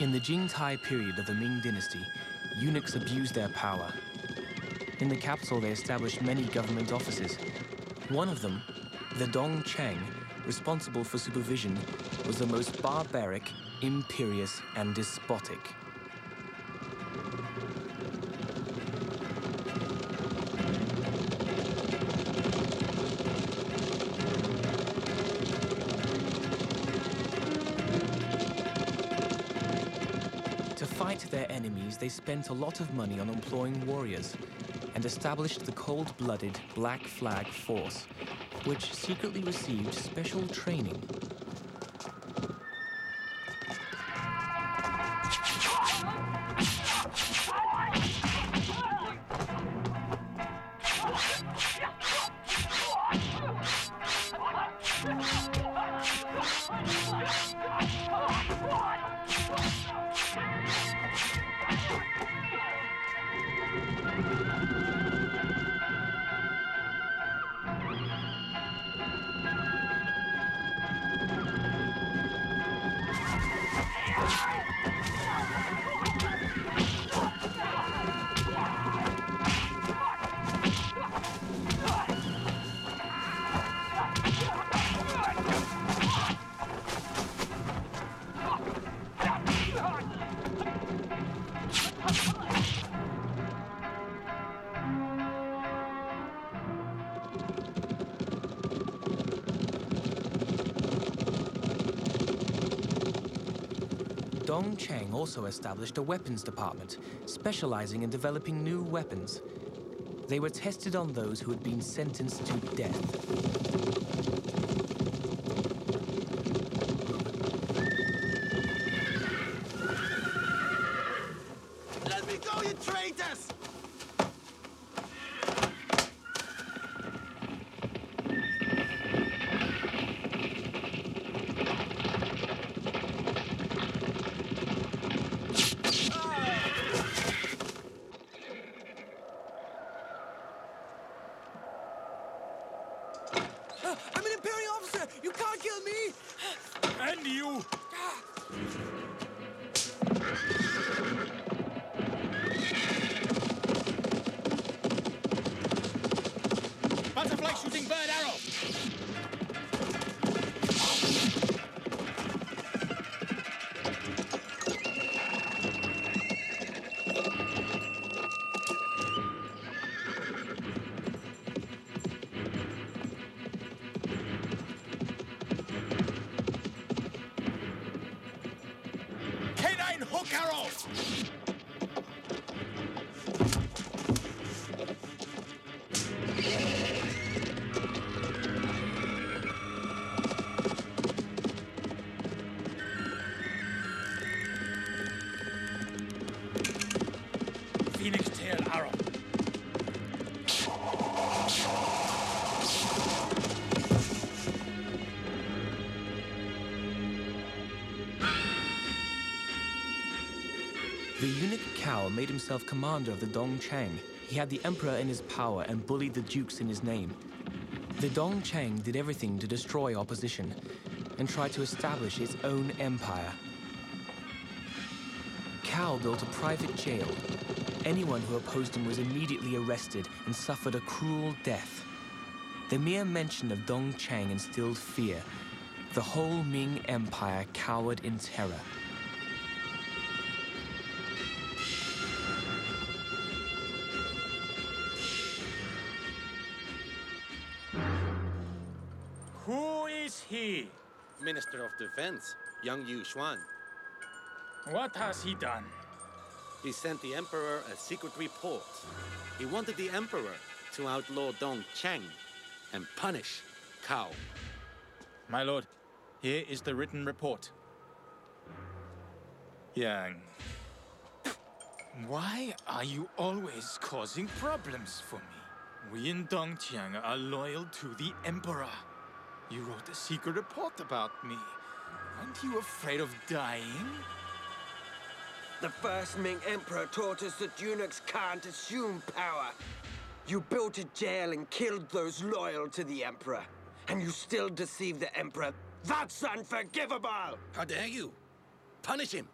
In the Jingtai period of the Ming Dynasty, eunuchs abused their power. In the capital, they established many government offices. One of them, the Dongchang, responsible for supervision, was the most barbaric, imperious, and despotic. They spent a lot of money on employing warriors and established the cold-blooded Black Flag Force, which secretly received special training. Dongchang also established a weapons department, specializing in developing new weapons. They were tested on those who had been sentenced to death. Cao made himself commander of the Dongchang. He had the emperor in his power and bullied the dukes in his name. The Dongchang did everything to destroy opposition and tried to establish its own empire. Cao built a private jail. Anyone who opposed him was immediately arrested and suffered a cruel death. The mere mention of Dongchang instilled fear. The whole Ming Empire cowered in terror. He, Minister of Defense, Yang Yuxuan. What has he done? He sent the Emperor a secret report. He wanted the Emperor to outlaw Dongchang and punish Cao. My lord, here is the written report. Yang, why are you always causing problems for me? We in Dongchang are loyal to the Emperor. You wrote a secret report about me. Aren't you afraid of dying? The first Ming Emperor taught us that eunuchs can't assume power. You built a jail and killed those loyal to the Emperor. And you still deceive the Emperor. That's unforgivable! How dare you? Punish him!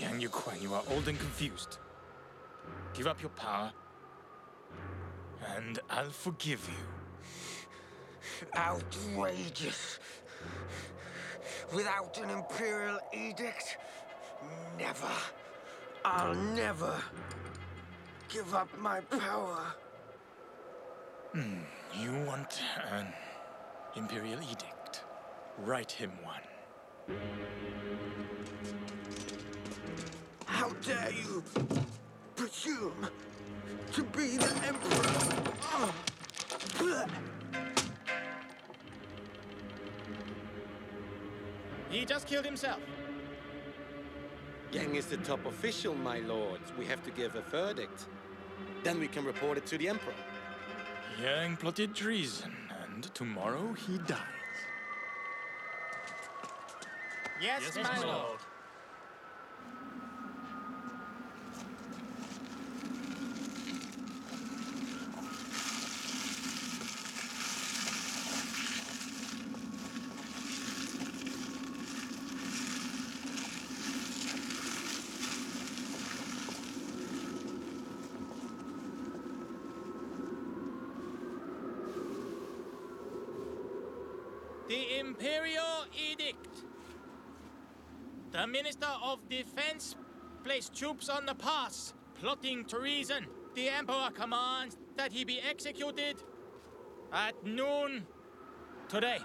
Yang Yuquan, you are old and confused. Give up your power, and I'll forgive you. Outrageous! Without an imperial edict? Never. I'll never give up my power. You want an imperial edict? Write him one. How dare you presume to be the emperor? He just killed himself. Yang is the top official, my lords. We have to give a verdict. Then we can report it to the emperor. Yang plotted treason, and tomorrow he dies. Yes, my lord. Imperial edict. The Minister of Defense placed troops on the pass, plotting treason. The Emperor commands that he be executed at noon today.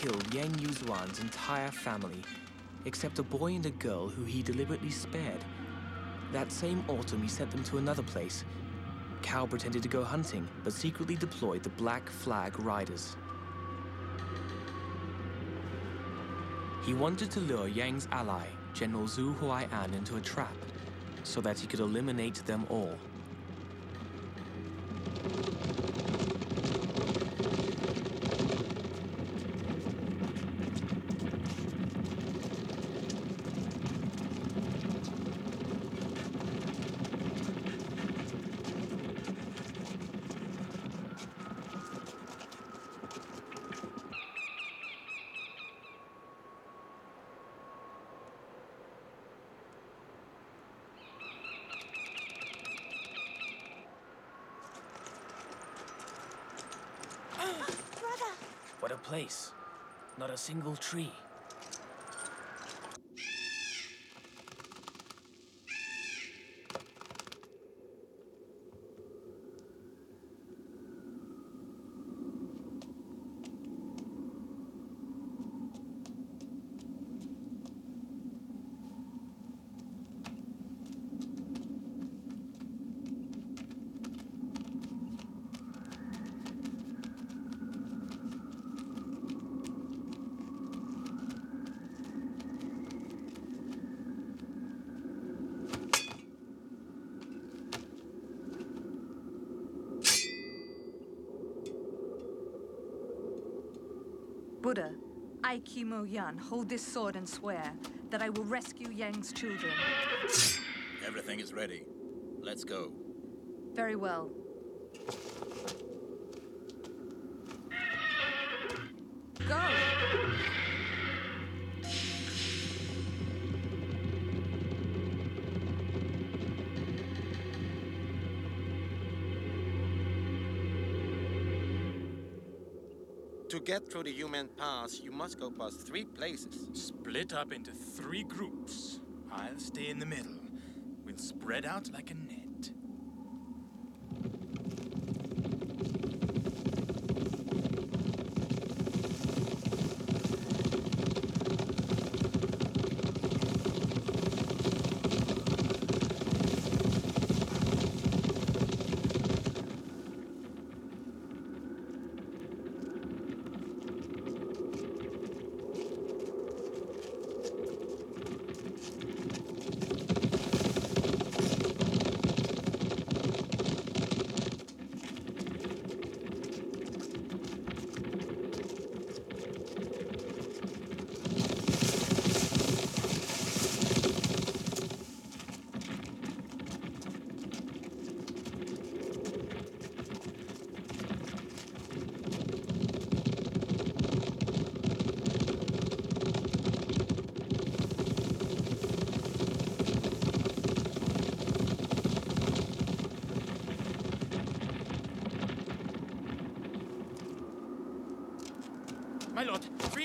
Killed Yang Yuxuan's entire family, except a boy and a girl who he deliberately spared. That same autumn, he sent them to another place. Cao pretended to go hunting, but secretly deployed the Black Flag Riders. He wanted to lure Yang's ally, General Zhu Huai'an, into a trap, so that he could eliminate them all. Place. Not a single tree. Buddha, I, Kimo Yan, hold this sword and swear that I will rescue Yang's children. Everything is ready. Let's go. Very well. Go! To get through the human pass, you must go past three places. Split up into three groups. I'll stay in the middle. We'll spread out like a net.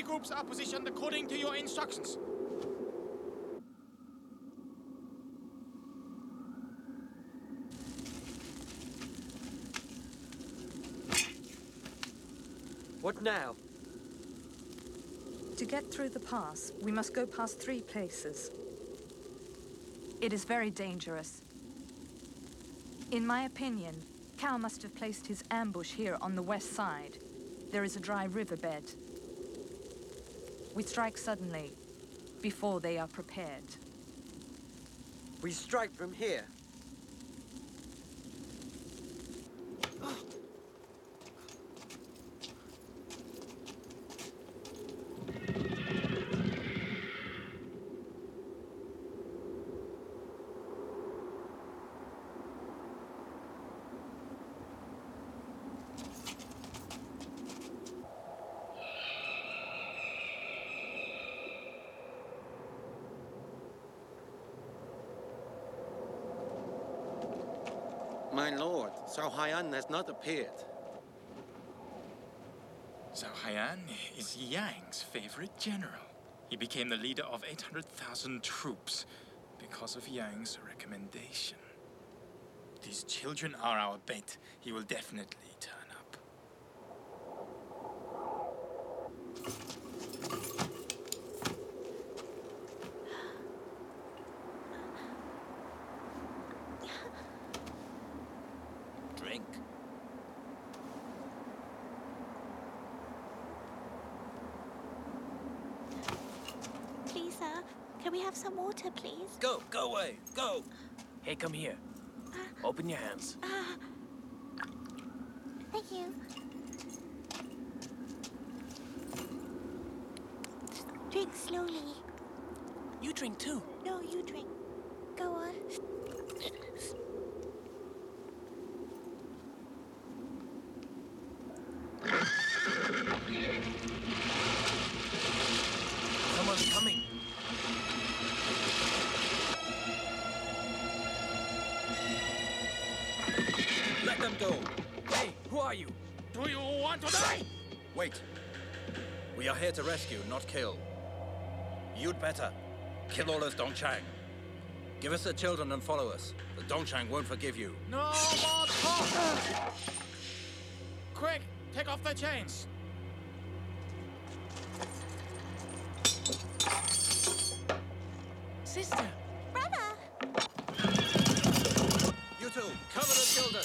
Groups are positioned according to your instructions. What now? To get through the pass, we must go past three places. It is very dangerous. In my opinion, Cao must have placed his ambush here on the west side. There is a dry riverbed. We strike suddenly, before they are prepared. We strike from here. My lord, Zhou Huai'an has not appeared. Zhou Huai'an is Yang's favorite general. He became the leader of 800,000 troops because of Yang's recommendation. These children are our bait. He will definitely turn up. Please? Go, go away, go! Hey, come here. Open your hands. Thank you. Drink slowly. You drink too. No, you drink. Go on. Someone's coming. Go. Hey, who are you? Do you want to die? Wait. We are here to rescue, not kill. You'd better kill all of Dongchang. Give us the children and follow us. The Dongchang won't forgive you. No more talk! Quick, take off the chains. Sister. Brother. You two, cover the children.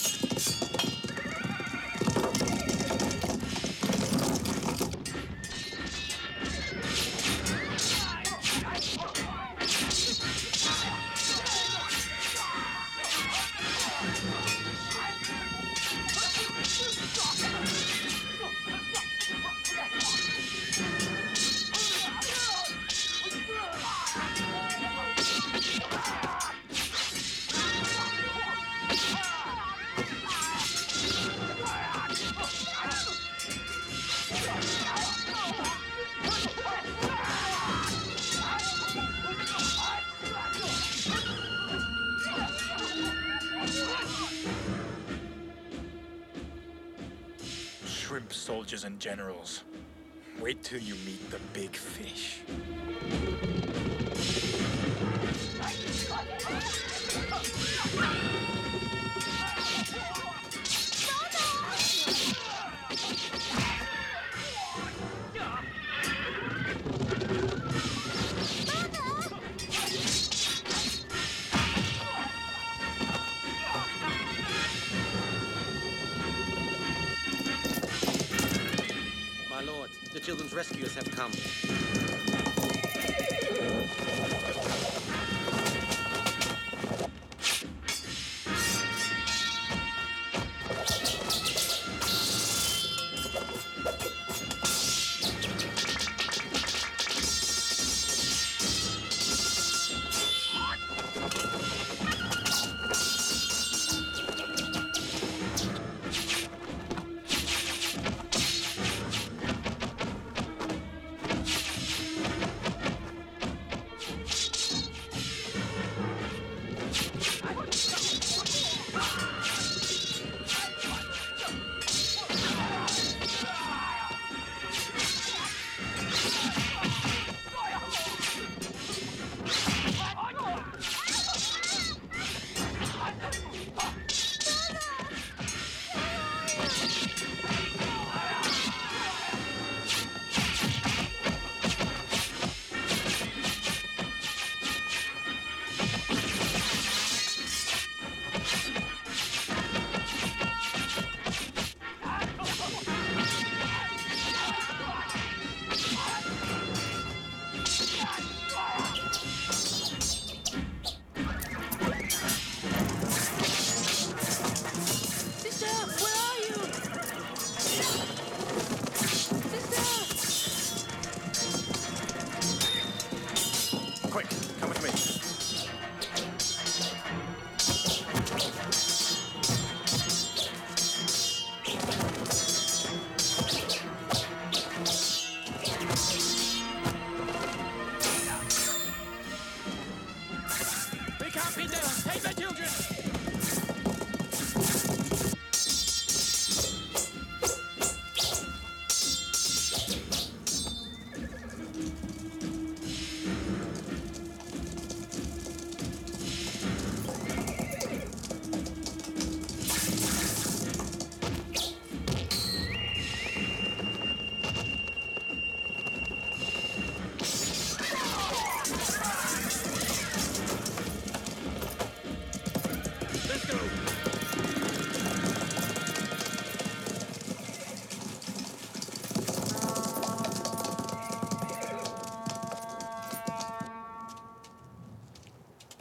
shrimp soldiers and generals. Wait till you meet the big fish. The children's rescuers have come.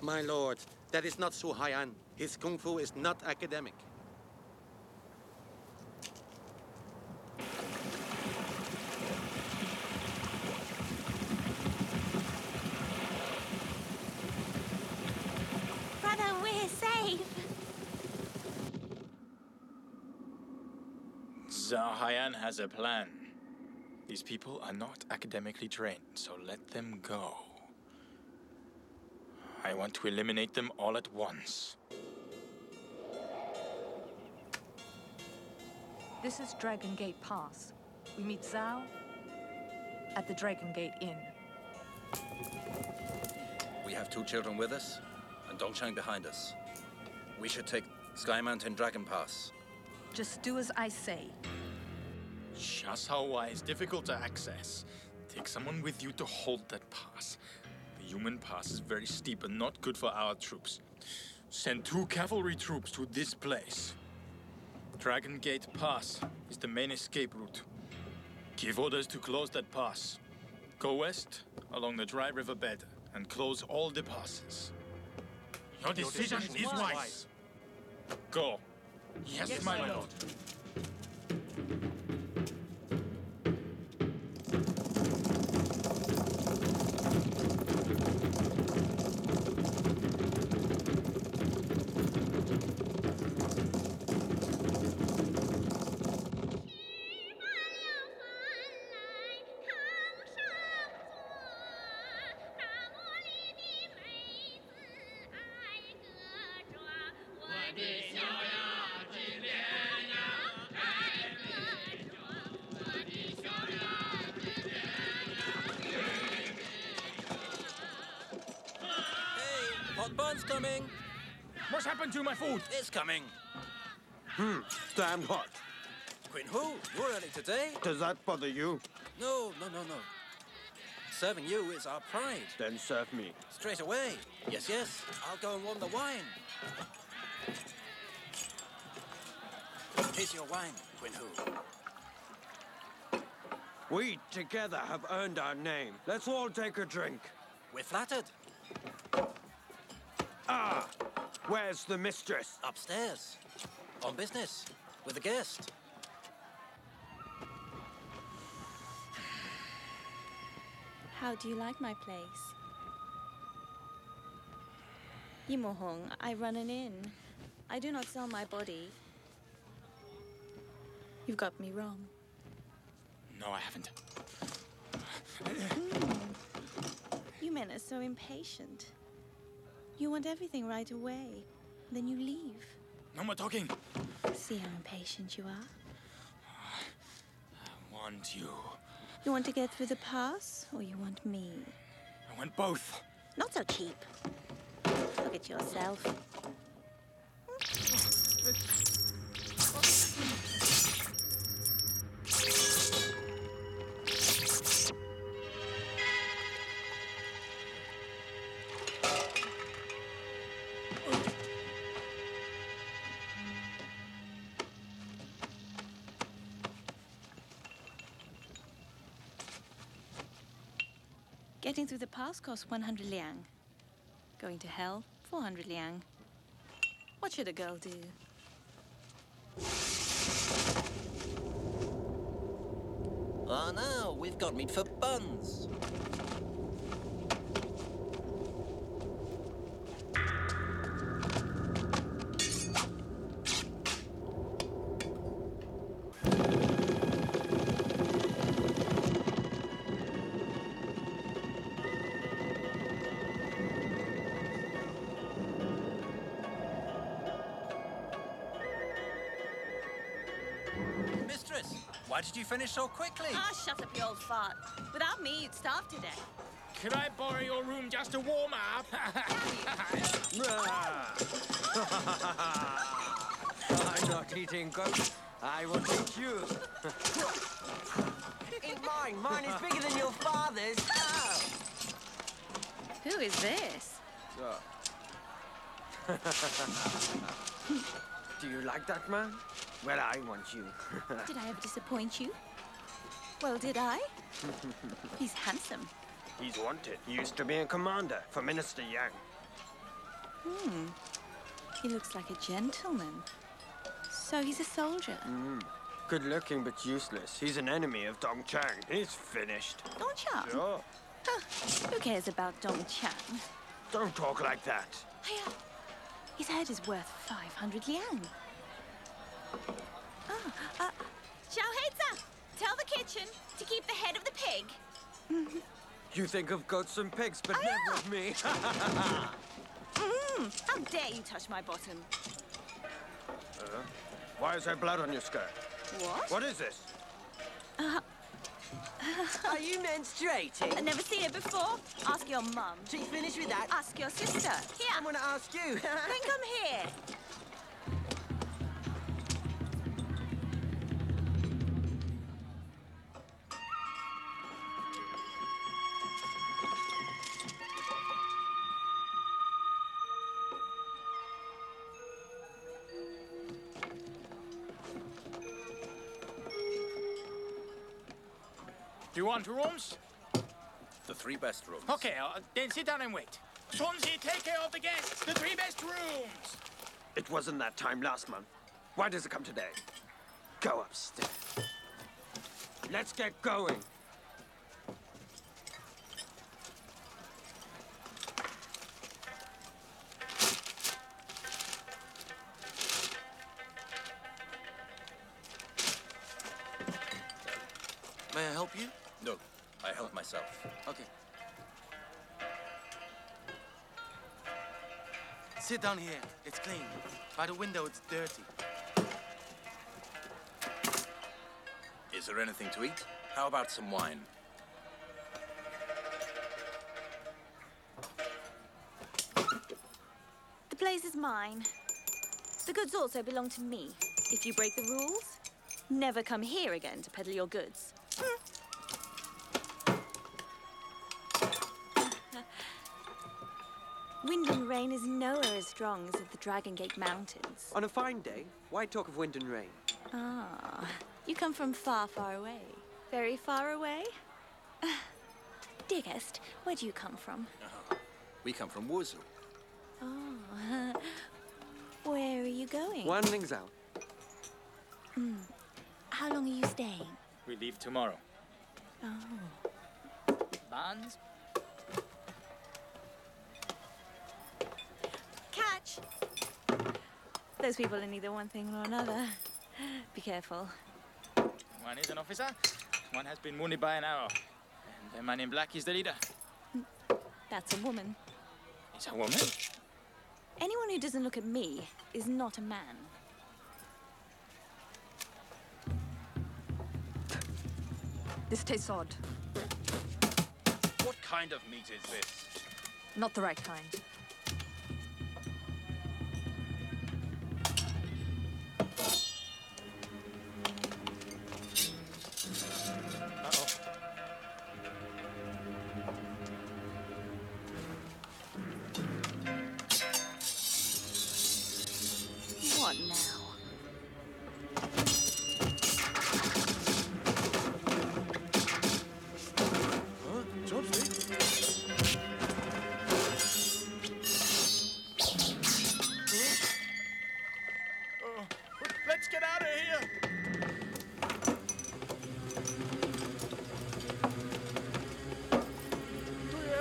My lord, that is not Su Haiyan. His kung fu is not academic. Brother, we're safe. Zhao Haiyan has a plan. These people are not academically trained, so let them go. I want to eliminate them all at once. This is Dragon Gate Pass. We meet Zhao at the Dragon Gate Inn. We have two children with us and Dongchang behind us. We should take Sky Mountain Dragon Pass. Just do as I say. Shasawa is difficult to access. Take someone with you to hold that pass. Human pass is very steep and not good for our troops. Send two cavalry troops to this place. Dragon Gate Pass is the main escape route. Give orders to close that pass. Go west along the dry riverbed and close all the passes. Your decision is wise. Go. Yes, my lord. has happened to my food? It's coming. Damn hot. Queen Hu, you're early today. Does that bother you? No. Serving you is our pride. Then serve me. Straight away. Yes. I'll go and warm the wine. Here's your wine, Queen Hu. We together have earned our name. Let's all take a drink. We're flattered. Ah! Where's the mistress? Upstairs. On business. With a guest. How do you like my place? Yimo Hong, I run an inn. I do not sell my body. You've got me wrong. No, I haven't. You men are so impatient. You want everything right away. Then you leave. No more talking. See how impatient you are? I want you. You want to get through the pass, or you want me? I want both. Not so cheap. Look at yourself. Getting through the pass costs 100 liang. Going to hell, 400 liang. What should a girl do? Oh no, we've got meat for buns. Did you finish so quickly? Ah, shut up, you old fart. Without me, you'd starve to death. Could I borrow your room just to warm up? I'm not eating goat. I will eat you. Eat mine. Mine is bigger than your father's. Oh. Who is this? Do you like that man? Well, I want you. Did I ever disappoint you? Well, did I? He's handsome. He's wanted. He used to be a commander for Minister Yang. He looks like a gentleman. So he's a soldier. Good looking, but useless. He's an enemy of Dongchang. He's finished. Dongchang? Sure. Who cares about Dongchang? Don't talk like that. Hiya. His head is worth 500 liang. Tell the kitchen to keep the head of the pig. You think of goats and pigs, but never of me. How dare you touch my bottom? Why is there blood on your skirt? What? What is this? Are you menstruating? I've never seen it before. Ask your mum. She finished with that. Ask your sister. Here. I'm going to ask you. Then come here. You want rooms? The three best rooms. Okay, then sit down and wait. Swansea, take care of the guests. The three best rooms. It wasn't that time last month. Why does it come today? Go upstairs. Let's get going. May I help you? No, I help myself. Okay. Sit down here. It's clean. By the window, it's dirty. Is there anything to eat? How about some wine? The place is mine. The goods also belong to me. If you break the rules, never come here again to peddle your goods. Wind and rain is nowhere as strong as at the Dragon Gate Mountains. On a fine day, why talk of wind and rain? Ah, you come from far, far away. Very far away? Dear guest, where do you come from? We come from Wuzhou. Oh, where are you going? Wanling's out. How long are you staying? We leave tomorrow. Oh. Bonds? Catch! Those people are neither one thing nor another. Be careful. One is an officer, one has been wounded by an arrow. And the man in black is the leader. That's a woman. It's a woman? Anyone who doesn't look at me is not a man. This tastes odd. What kind of meat is this? Not the right kind.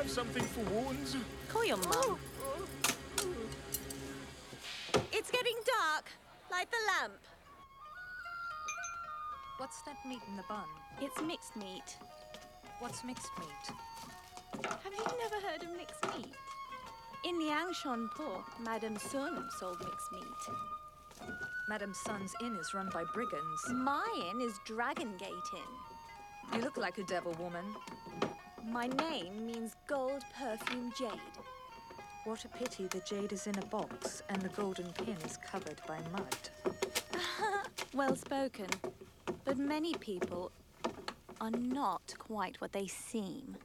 Something for wounds. Call your mom. It's getting dark. Light the lamp. What's that meat in the bun? It's mixed meat. What's mixed meat? Have you never heard of mixed meat? In Liangshanpo, Madame Sun sold mixed meat. Madame Sun's inn is run by brigands. My inn is Dragon Gate Inn. You look like a devil woman. My name means gold perfume jade. What a pity the jade is in a box and the golden pin is covered by mud. Well spoken. But many people are not quite what they seem.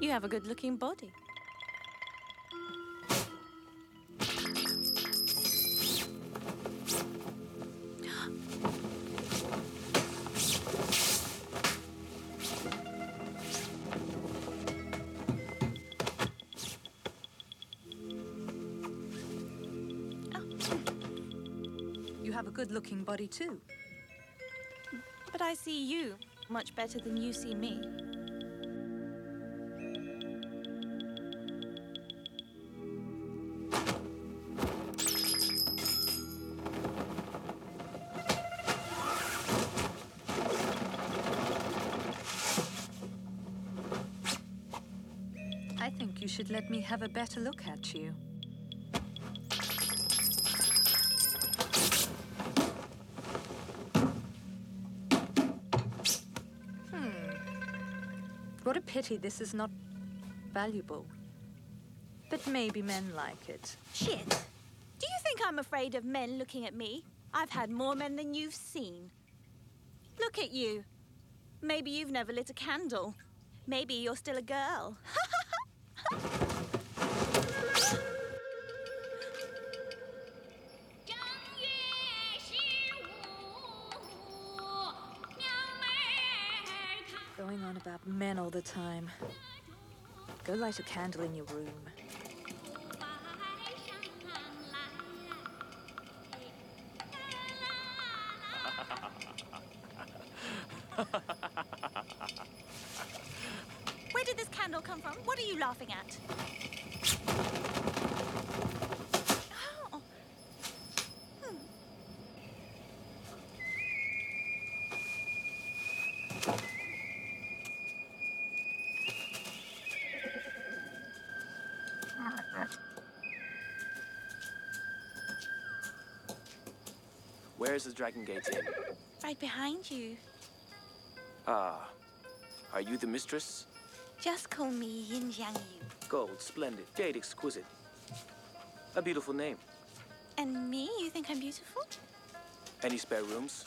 You have a good-looking body. You have a good-looking body too. But I see you much better than you see me. should let me have a better look at you. What a pity this is not valuable. But maybe men like it. Shit! Do you think I'm afraid of men looking at me? I've had more men than you've seen. Look at you. Maybe you've never lit a candle. Maybe you're still a girl. Going on about men all the time. Go light a candle in your room. Where did this candle come from? What are you laughing at? Oh. Where is the Dragon Gate Inn? Right behind you. Ah, are you the mistress? Just call me Yinjiang Yu. Gold, splendid, jade, exquisite. A beautiful name. And me? You think I'm beautiful? Any spare rooms?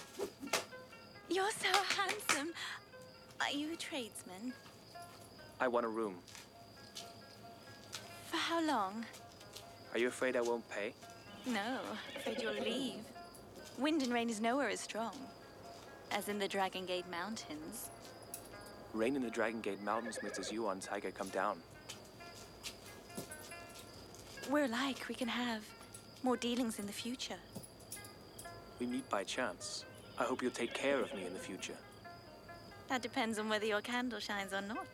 You're so handsome. Are you a tradesman? I want a room. For how long? Are you afraid I won't pay? No, I'm afraid you'll leave. Wind and rain is nowhere as strong. As in the Dragon Gate Mountains. Rain in the Dragon Gate Mountains makes us Yuan Tiger come down. We're alike. We can have more dealings in the future. We meet by chance. I hope you'll take care of me in the future. That depends on whether your candle shines or not.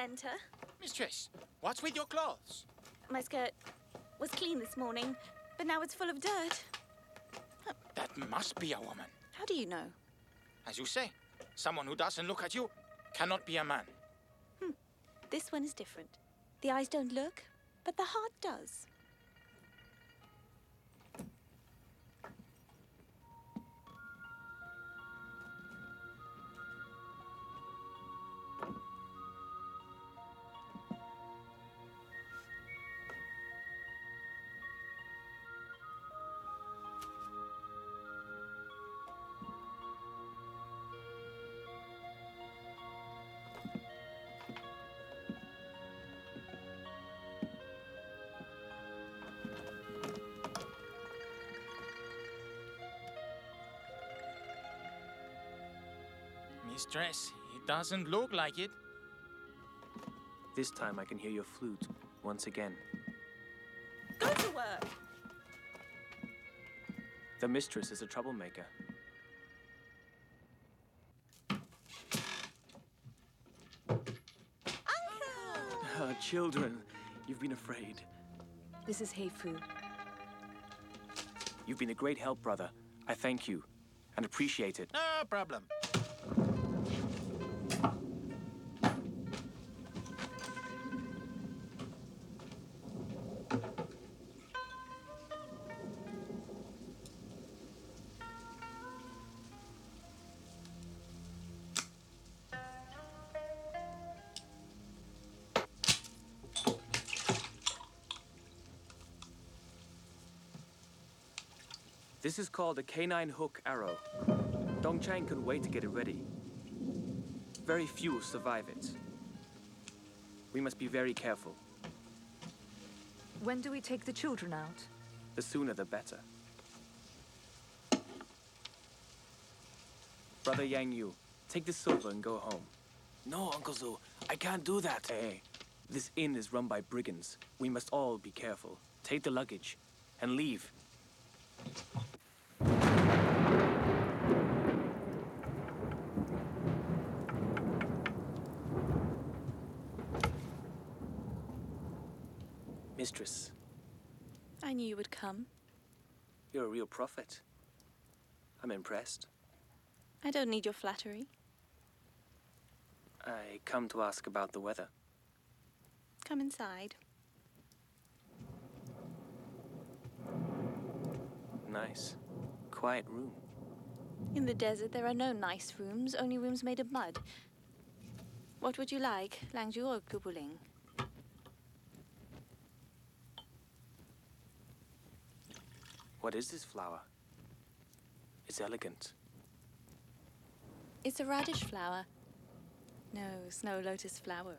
Enter. Mistress, what's with your clothes? My skirt was clean this morning, but now it's full of dirt. That must be a woman. How do you know? As you say, someone who doesn't look at you cannot be a man. This one is different. The eyes don't look, but the heart does. Mistress, it doesn't look like it. This time I can hear your flute once again. Go to work! The mistress is a troublemaker. Uncle! Ah, children, you've been afraid. This is Heifu. You've been a great help, brother. I thank you and appreciate it. No problem. This is called a canine hook arrow. Dongchang couldn't wait to get it ready. Very few will survive it. We must be very careful. When do we take the children out? The sooner the better. Brother Yang Yu, take the silver and go home. No, Uncle Zhu, I can't do that. Hey, this inn is run by brigands. We must all be careful. Take the luggage and leave. I knew you would come. You're a real prophet. I'm impressed. I don't need your flattery. I come to ask about the weather. Come inside. Nice. Quiet room. In the desert, there are no nice rooms, only rooms made of mud. What would you like, Langju or Kubuling? What is this flower? It's elegant. It's a radish flower. No, snow lotus flower.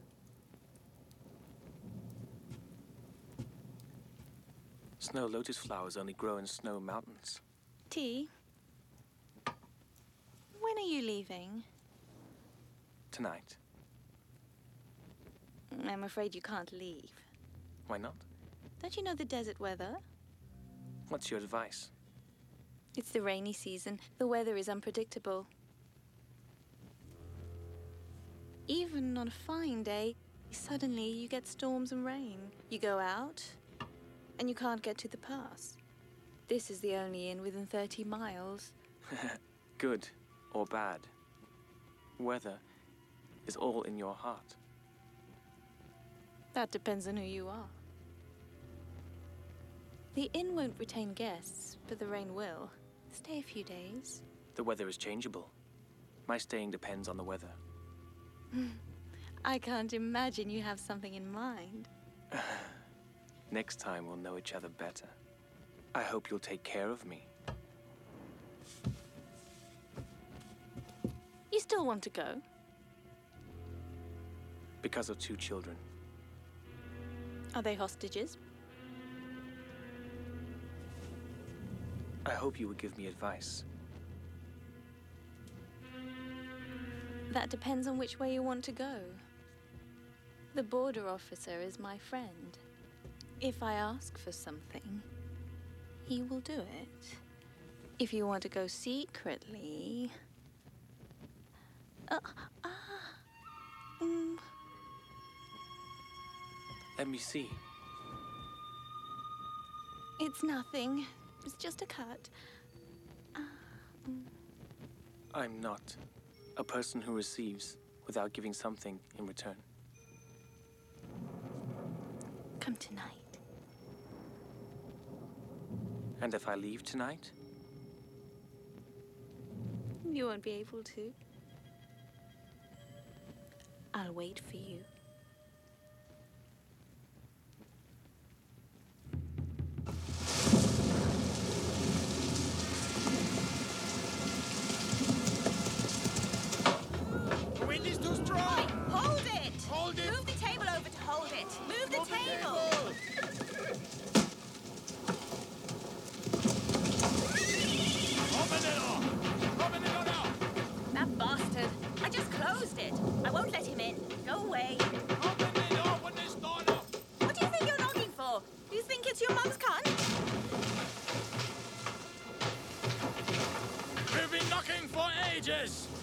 Snow lotus flowers only grow in snow mountains. Tea? When are you leaving? Tonight. I'm afraid you can't leave. Why not? Don't you know the desert weather? What's your advice? It's the rainy season. The weather is unpredictable. Even on a fine day, suddenly you get storms and rain. You go out, and you can't get to the pass. This is the only inn within 30 miles. Good or bad, weather is all in your heart. That depends on who you are. The inn won't retain guests, but the rain will. Stay a few days. The weather is changeable. My staying depends on the weather. I can't imagine you have something in mind. Next time we'll know each other better. I hope you'll take care of me. You still want to go? Because of 2 children. Are they hostages? I hope you would give me advice. That depends on which way you want to go. The border officer is my friend. If I ask for something, he will do it. If you want to go secretly... Let me see. It's nothing. It's just a cut. I'm not a person who receives without giving something in return. Come tonight. And if I leave tonight? You won't be able to. I'll wait for you.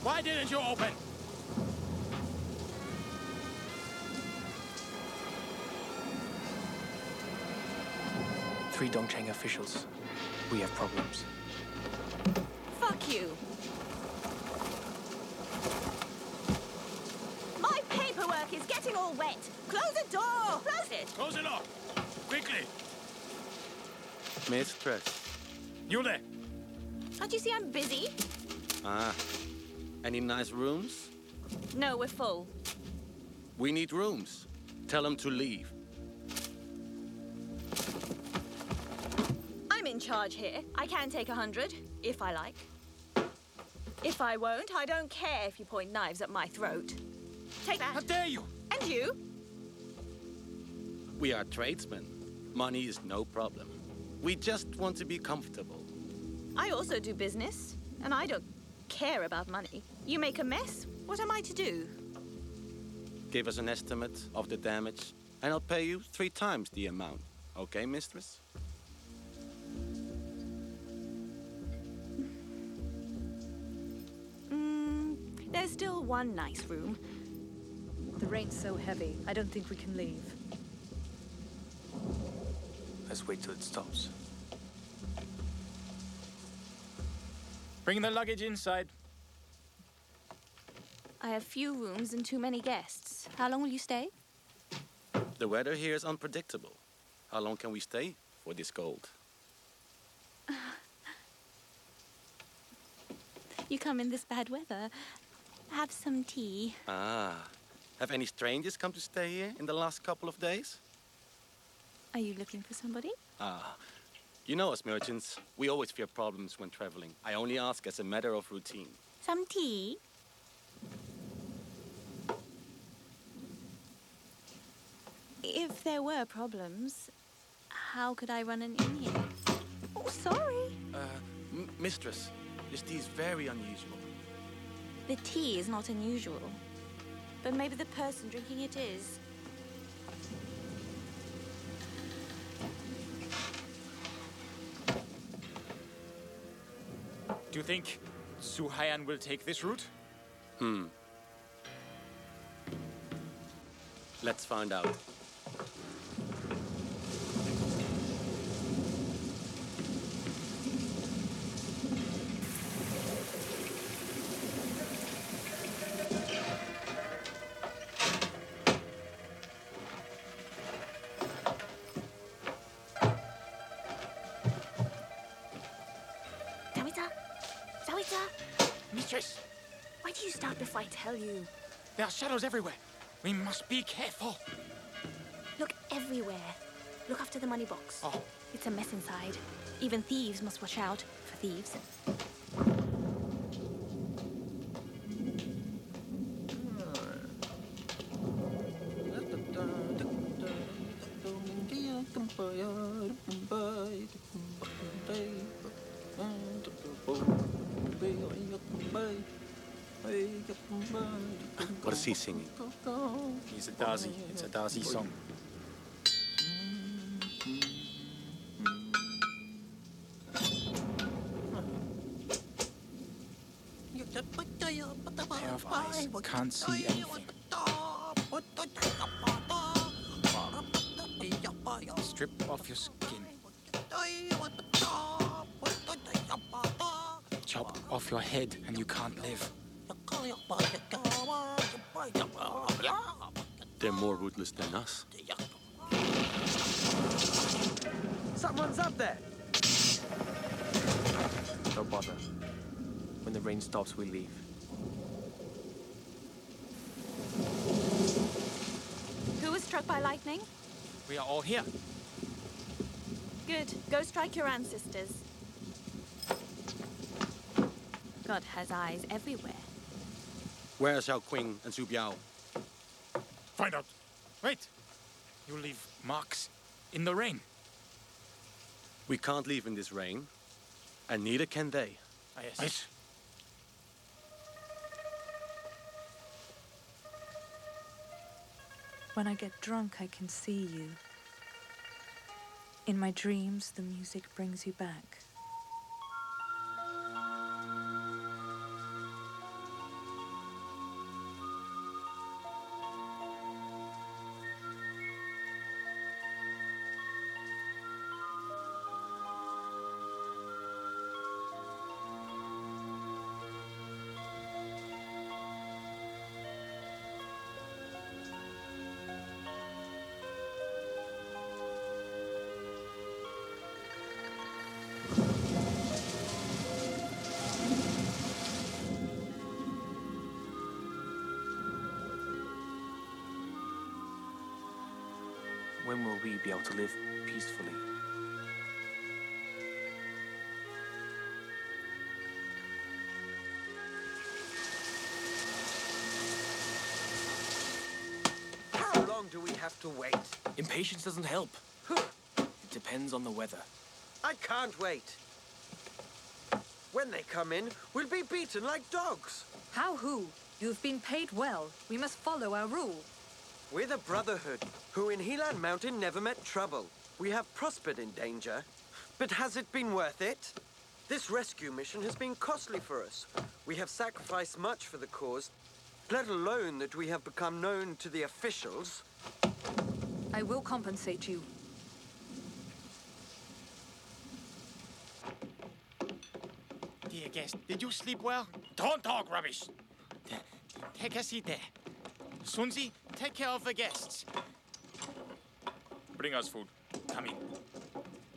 Why didn't you open? Three Dongchang officials. We have problems. Fuck you. My paperwork is getting all wet. Close the door. Close it. Close it up. Quickly. Mistress. Yule. Can't you see I'm busy? Any nice rooms? No, we're full. We need rooms. Tell them to leave. I'm in charge here. I can take 100, if I like. If I won't, I don't care if you point knives at my throat. Take that. How dare you? And you? We are tradesmen. Money is no problem. We just want to be comfortable. I also do business, and I don't care about money. You make a mess, what am I to do? Give us an estimate of the damage, and I'll pay you 3 times the amount. Okay, mistress? There's still one nice room. The rain's so heavy, I don't think we can leave. Let's wait till it stops. Bring the luggage inside. I have few rooms and too many guests. How long will you stay? The weather here is unpredictable. How long can we stay for this cold? You come in this bad weather. Have some tea. Ah. Have any strangers come to stay here in the last couple of days? Are you looking for somebody? Ah. You know us merchants. We always fear problems when traveling. I only ask as a matter of routine. Some tea? If there were problems, how could I run an inn here? Oh, sorry. Mistress, this tea is very unusual. The tea is not unusual, but maybe the person drinking it is. Do you think Su Haiyan will take this route? Let's find out. Mistress! Why do you stop before I tell you? There are shadows everywhere. We must be careful. Look everywhere. Look after the money box. Oh. It's a mess inside. Even thieves must watch out for thieves. What is he singing? He's a Dazi. It's a Dazi song. A pair of eyes can't see anything. Strip off your skin. Chop off your head and you can't live. They're more ruthless than us. Someone's up there! Don't bother. When the rain stops, we leave. Who was struck by lightning? We are all here. Good. Go strike your ancestors. God has eyes everywhere. Where are Xiao Qing and Zhu Biao? Find out. Wait. You leave marks in the rain. We can't leave in this rain, and neither can they. Ah, yes. Yes. When I get drunk, I can see you. In my dreams, the music brings you back. When will we be able to live peacefully? How long do we have to wait? Impatience doesn't help. It depends on the weather. I can't wait. When they come in, we'll be beaten like dogs. How who? You've been paid well. We must follow our rule. We're the Brotherhood, who in Helan Mountain never met trouble. We have prospered in danger, but has it been worth it? This rescue mission has been costly for us. We have sacrificed much for the cause, let alone that we have become known to the officials. I will compensate you. guest. Did you sleep well? Don't talk rubbish. Take a seat there. Sunzi, take care of the guests. Bring us food. Come in.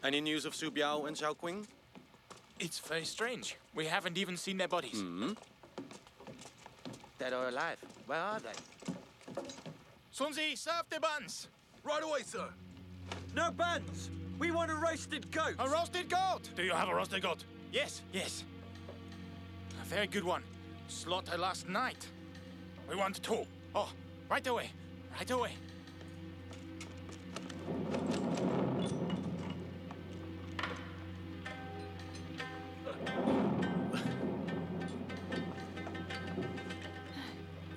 Any news of Zhu Biao and Xiao Qing? It's very strange. We haven't even seen their bodies. Mm-hmm. Dead or alive. Where are they? Sunzi, serve the buns. Right away, sir. No buns. We want a roasted goat. A roasted goat? Do you have a roasted goat? Yes, yes. A very good one. Slaughter last night. We want two. Oh, right away. Right away.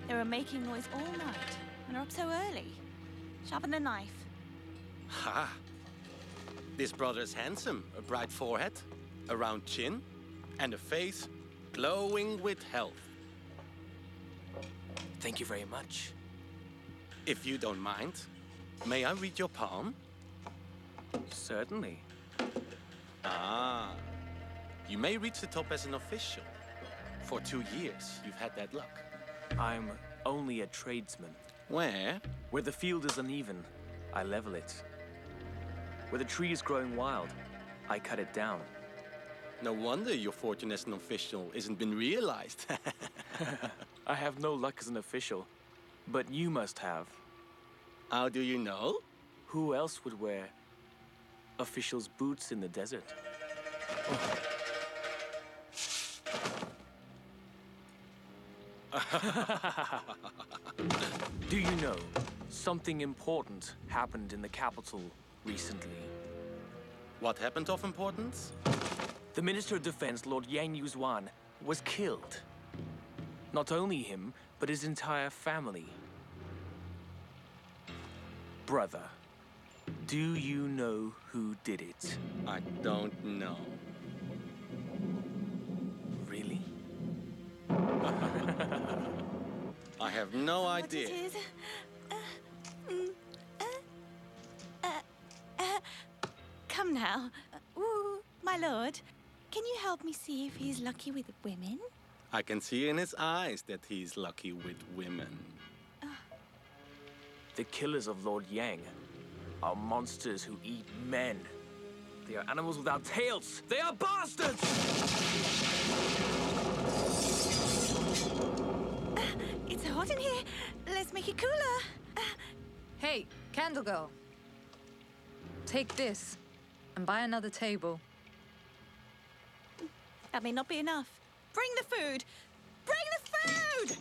They were making noise all night and are up so early. Sharpen the knife. Ha! This brother is handsome. A bright forehead, a round chin, and a face glowing with health. Thank you very much. If you don't mind, may I read your palm? Certainly. Ah. You may reach the top as an official. For 2 years, you've had that luck. I'm only a tradesman. Where? Where the field is uneven, I level it. Where the tree is growing wild, I cut it down. No wonder your fortune as an official isn't been realized. I have no luck as an official, but you must have. How do you know? Who else would wear officials' boots in the desert? Oh. Do you know, something important happened in the capital recently. What happened of importance? The Minister of Defense, Lord Yang Yuxuan, was killed. Not only him, but his entire family. Brother, do you know who did it? I don't know. Really? I have no idea. What it is? Come now. Ooh, my lord, can you help me see if he's lucky with women? I can see in his eyes that he's lucky with women. The killers of Lord Yang are monsters who eat men. They are animals without tails. They are bastards! It's hot in here. Let's make it cooler. Hey, candle girl. Take this and buy another table. That may not be enough. Bring the food! Bring the food!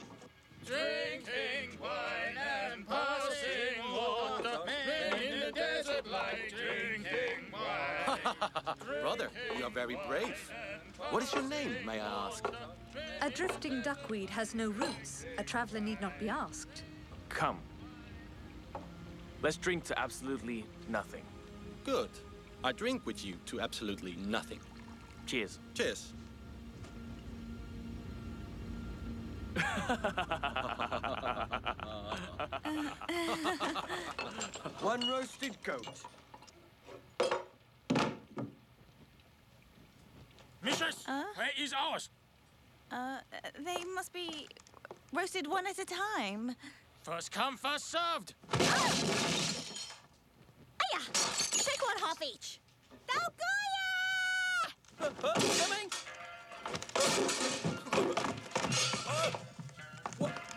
Drinking wine and passing water. Men in the desert like drinking wine. Brother, you are very brave. What is your name, may I ask? A drifting duckweed has no roots. A traveler need not be asked. Come. Let's drink to absolutely nothing. Good. I drink with you to absolutely nothing. Cheers. Cheers. One roasted goat. Mistress, where is ours? They must be roasted one at a time. First come, first served. Oh! Aya! Take one half each. Dalgoya! Coming!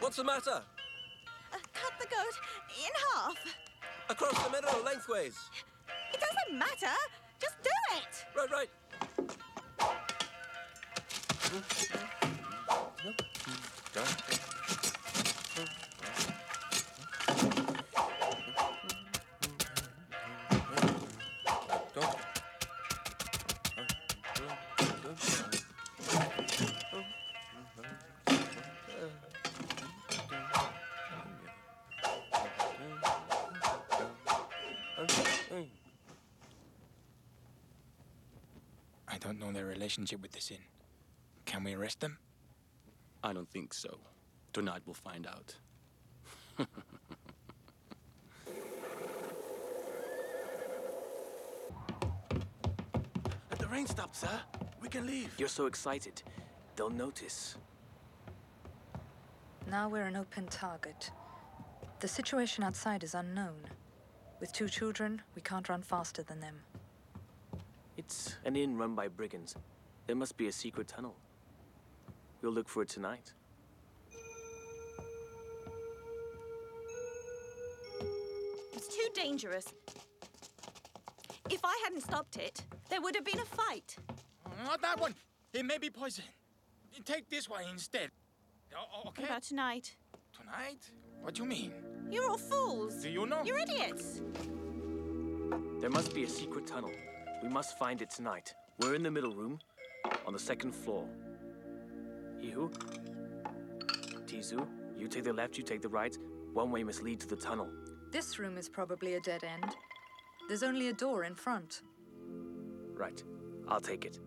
What's the matter? Cut the goat in half. Across the middle, lengthways. It doesn't matter. Just do it. Right, right. I don't know their relationship with this inn. Can we arrest them? I don't think so. Tonight we'll find out. The rain stopped, sir. We can leave. You're so excited. They'll notice. Now we're an open target. The situation outside is unknown. With two children, we can't run faster than them. It's an inn run by brigands. There must be a secret tunnel. We'll look for it tonight. It's too dangerous. If I hadn't stopped it, there would have been a fight. Not that one. It may be poison. Take this one instead. Okay. What about tonight? Tonight? What do you mean? You're all fools. Do you know? You're idiots. There must be a secret tunnel. We must find it tonight. We're in the middle room, on the second floor. Ihu, Tizu, you take the left, you take the right. One way must lead to the tunnel. This room is probably a dead end. There's only a door in front. Right. I'll take it.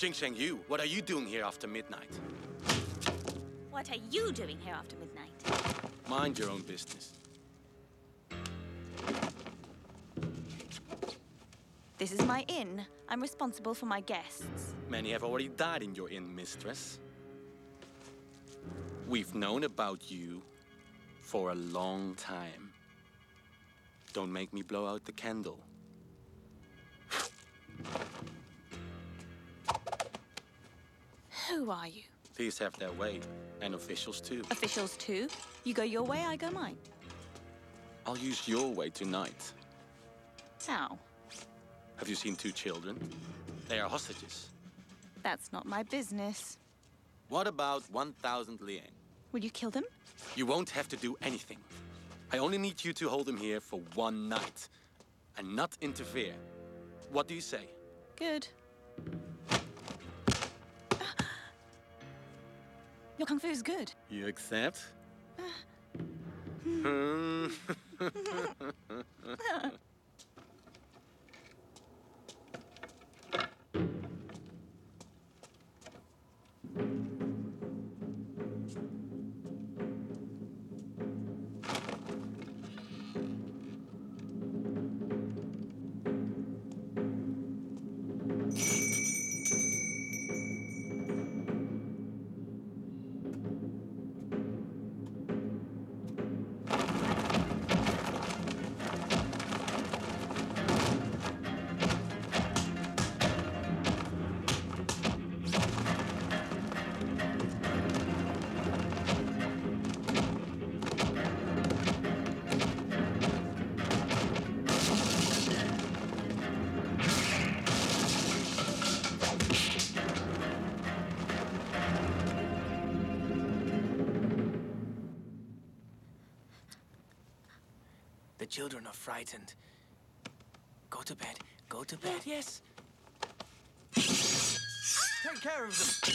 Jingtai Yu, what are you doing here after midnight? What are you doing here after midnight? Mind your own business. This is my inn. I'm responsible for my guests. Many have already died in your inn, mistress. We've known about you for a long time. Don't make me blow out the candle. Who are you? Thieves have their way, and officials too. Officials too? You go your way, I go mine. I'll use your way tonight. How? Have you seen two children? They are hostages. That's not my business. What about 1,000 liang? Will you kill them? You won't have to do anything. I only need you to hold them here for one night, and not interfere. What do you say? Good. Your kung fu is good. You accept? Children are frightened. Go to bed. Go to bed, yes. Take care of them.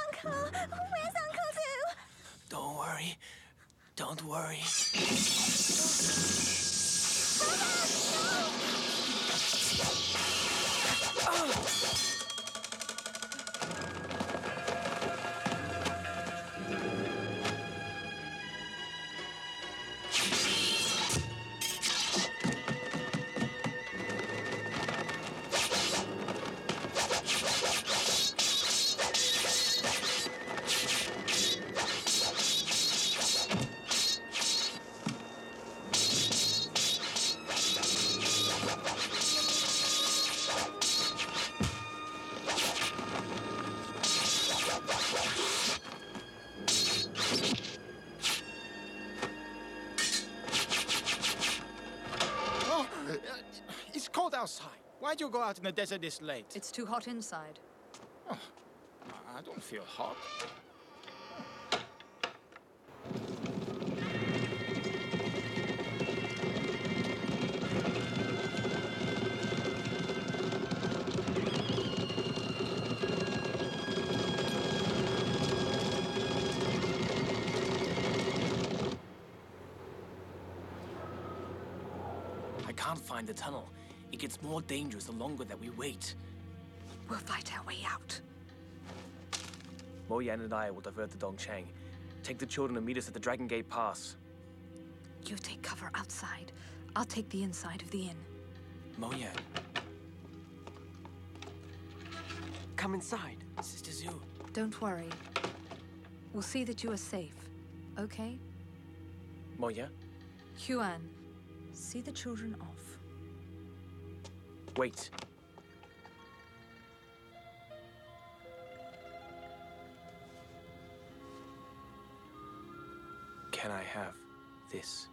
Uncle, where's Uncle Zhu? Don't worry. Don't worry. outside. Why'd you go out in the desert this late? It's too hot inside. Oh, I don't feel hot. Find the tunnel. It gets more dangerous the longer that we wait. We'll fight our way out. Mo Yan and I will divert the Dongchang. Take the children and meet us at the Dragon Gate Pass. You take cover outside. I'll take the inside of the inn. Mo Yan. Come inside, Sister Zhu. Don't worry. We'll see that you are safe. Okay? Mo Yan? Yuan, see the children off. Wait. Can I have this?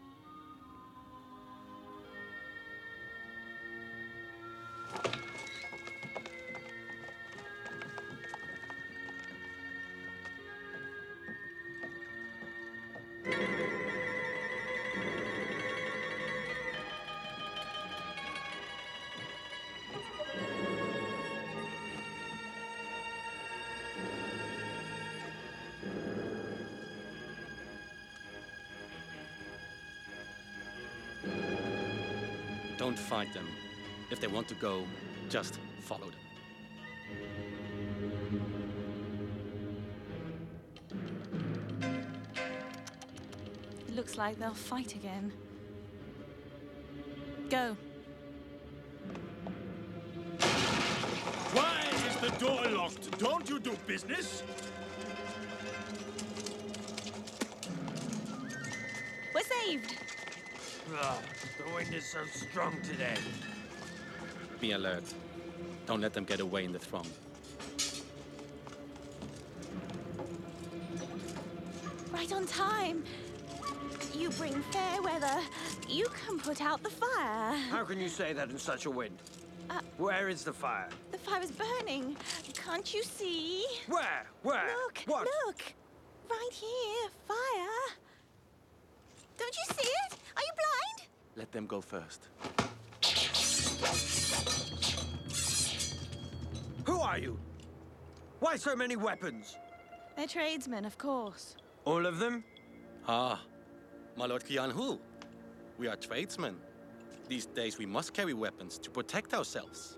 Don't fight them. If they want to go, just follow them. It looks like they'll fight again. Go. Why is the door locked? Don't you do business? We're saved. Oh, the wind is so strong today. Be alert. Don't let them get away in the throng. Right on time. You bring fair weather. You can put out the fire. How can you say that in such a wind? Where is the fire? The fire is burning. Can't you see? Where? Where? Look. What? Look. Right here. Fire. Don't you see it? Are you blind? Let them go first. Who are you? Why so many weapons? They're tradesmen, of course. All of them? Ah, my lord Qian Hu. We are tradesmen. These days we must carry weapons to protect ourselves.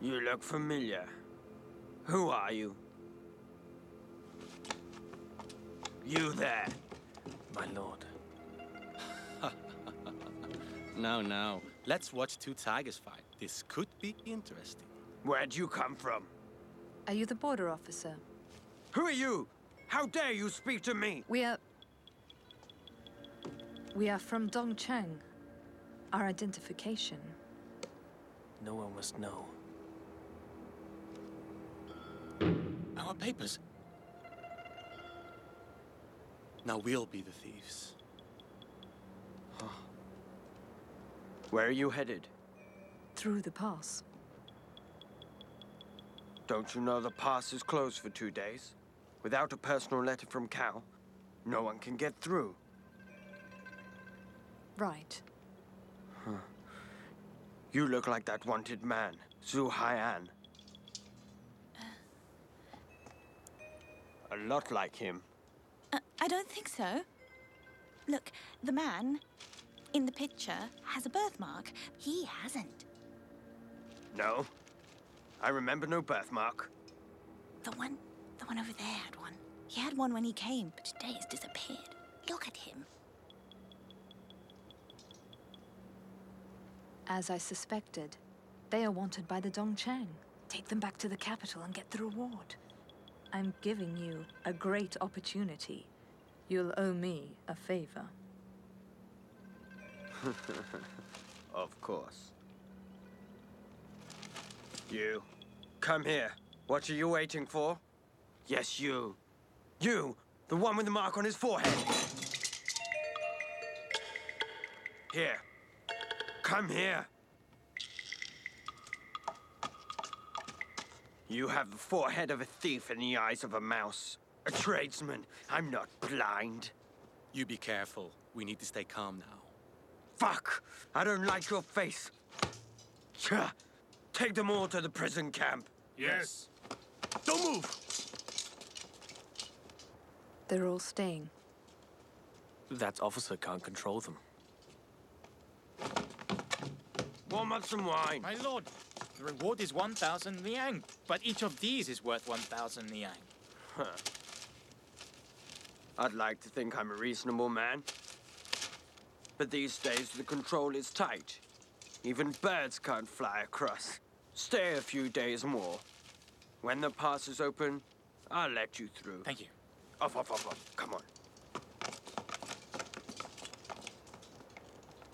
You look familiar. Who are you? You there, my lord. Now, now, let's watch two tigers fight. This could be interesting. Where'd you come from? Are you the border officer? Who are you? How dare you speak to me? We are from Dongchang. Our identification. No one must know. Our papers. Now we'll be the thieves. Huh. Where are you headed? Through the pass. Don't you know the pass is closed for 2 days? Without a personal letter from Cao, no one can get through. Right. Huh. You look like that wanted man, Zhou Huai'an. A lot like him. I don't think so. Look, the man in the picture has a birthmark. He hasn't. No. I remember no birthmark. The one over there had one. He had one when he came, but today it's disappeared. Look at him. As I suspected, they are wanted by the Dongchang. Take them back to the capital and get the reward. I'm giving you a great opportunity. You'll owe me a favor. Of course. You, come here. What are you waiting for? Yes, you. You, the one with the mark on his forehead. Here. Come here. You have the forehead of a thief and the eyes of a mouse. A tradesman. I'm not blind. You be careful. We need to stay calm now. Fuck! I don't like your face. Take them all to the prison camp. Yes. Don't move! They're all staying. That officer can't control them. Warm up some wine. My lord, the reward is 1,000 liang, but each of these is worth 1,000 liang. Huh. I'd like to think I'm a reasonable man. But these days the control is tight. Even birds can't fly across. Stay a few days more. When the pass is open, I'll let you through. Thank you. Off, off, off, off. Come on.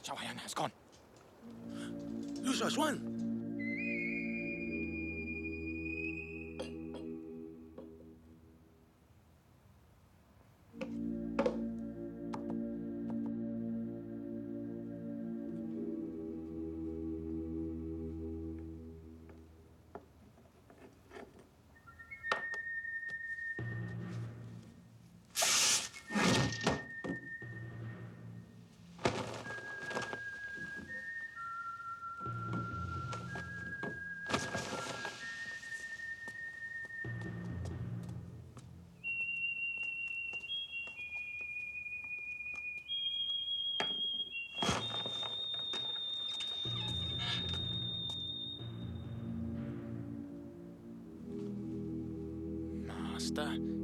Zhao Haiyan has gone. Lu Xiaoxuan!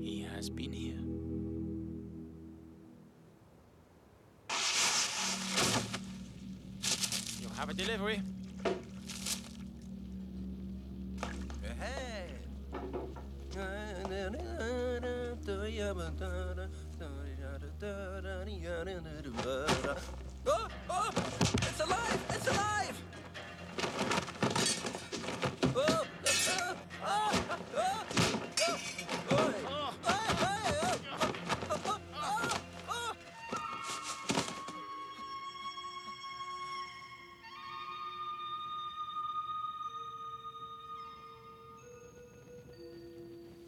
He has been here. You'll have a delivery. Hey. Oh, oh! It's alive! It's alive! Oh! Oh! Oh! Oh!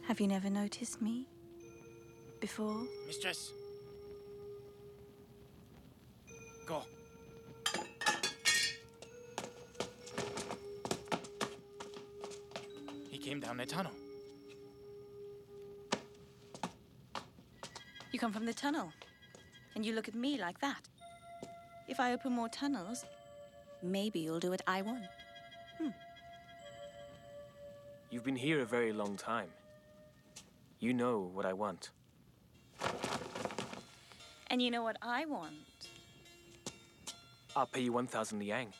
Have you never noticed me before? Mistress. Go. He came down the tunnel. You come from the tunnel, and you look at me like that. If I open more tunnels, maybe you'll do what I want. You've been here a very long time. You know what I want. And you know what I want? I'll pay you 1,000 liang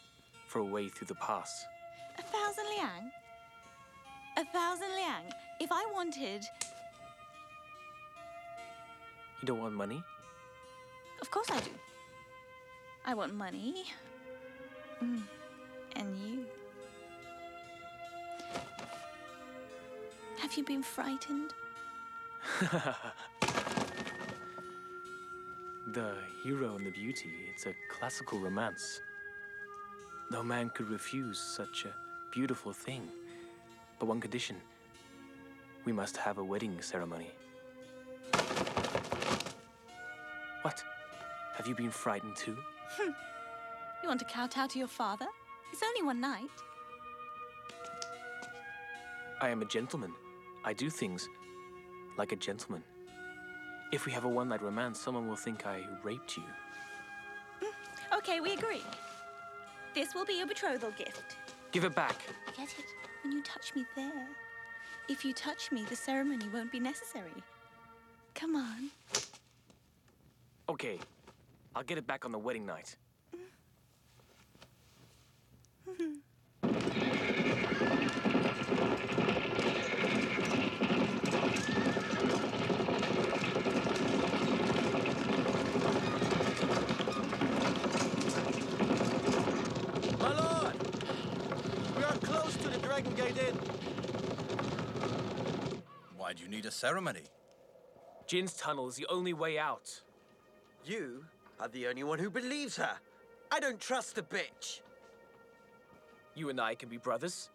for a way through the pass. 1,000 liang? 1,000 liang? If I wanted... You don't want money? Of course I do. I want money. And you? Have you been frightened? The Hero and the Beauty, it's a classical romance. No man could refuse such a beautiful thing. But one condition, we must have a wedding ceremony. What? Have you been frightened too? You want to kowtow to your father? It's only one night. I am a gentleman. I do things like a gentleman. If we have a one-night romance, someone will think I raped you. Okay, we agree. This will be your betrothal gift. Give it back. Get it when you touch me there. If you touch me, the ceremony won't be necessary. Come on. Okay, I'll get it back on the wedding night. Why do you need a ceremony? Jin's tunnel is the only way out. You are the only one who believes her. I don't trust the bitch. You and I can be brothers.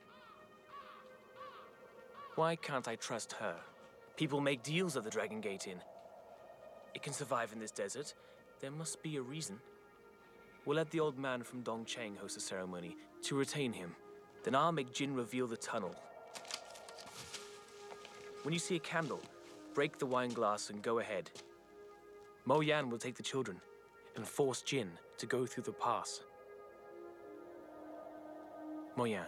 Why can't I trust her? People make deals at the Dragon Gate Inn. It can survive in this desert. There must be a reason. We'll let the old man from Dongchang host a ceremony to retain him. Then I'll make Jin reveal the tunnel. When you see a candle, break the wine glass and go ahead. Mo Yan will take the children and force Jin to go through the pass. Mo Yan,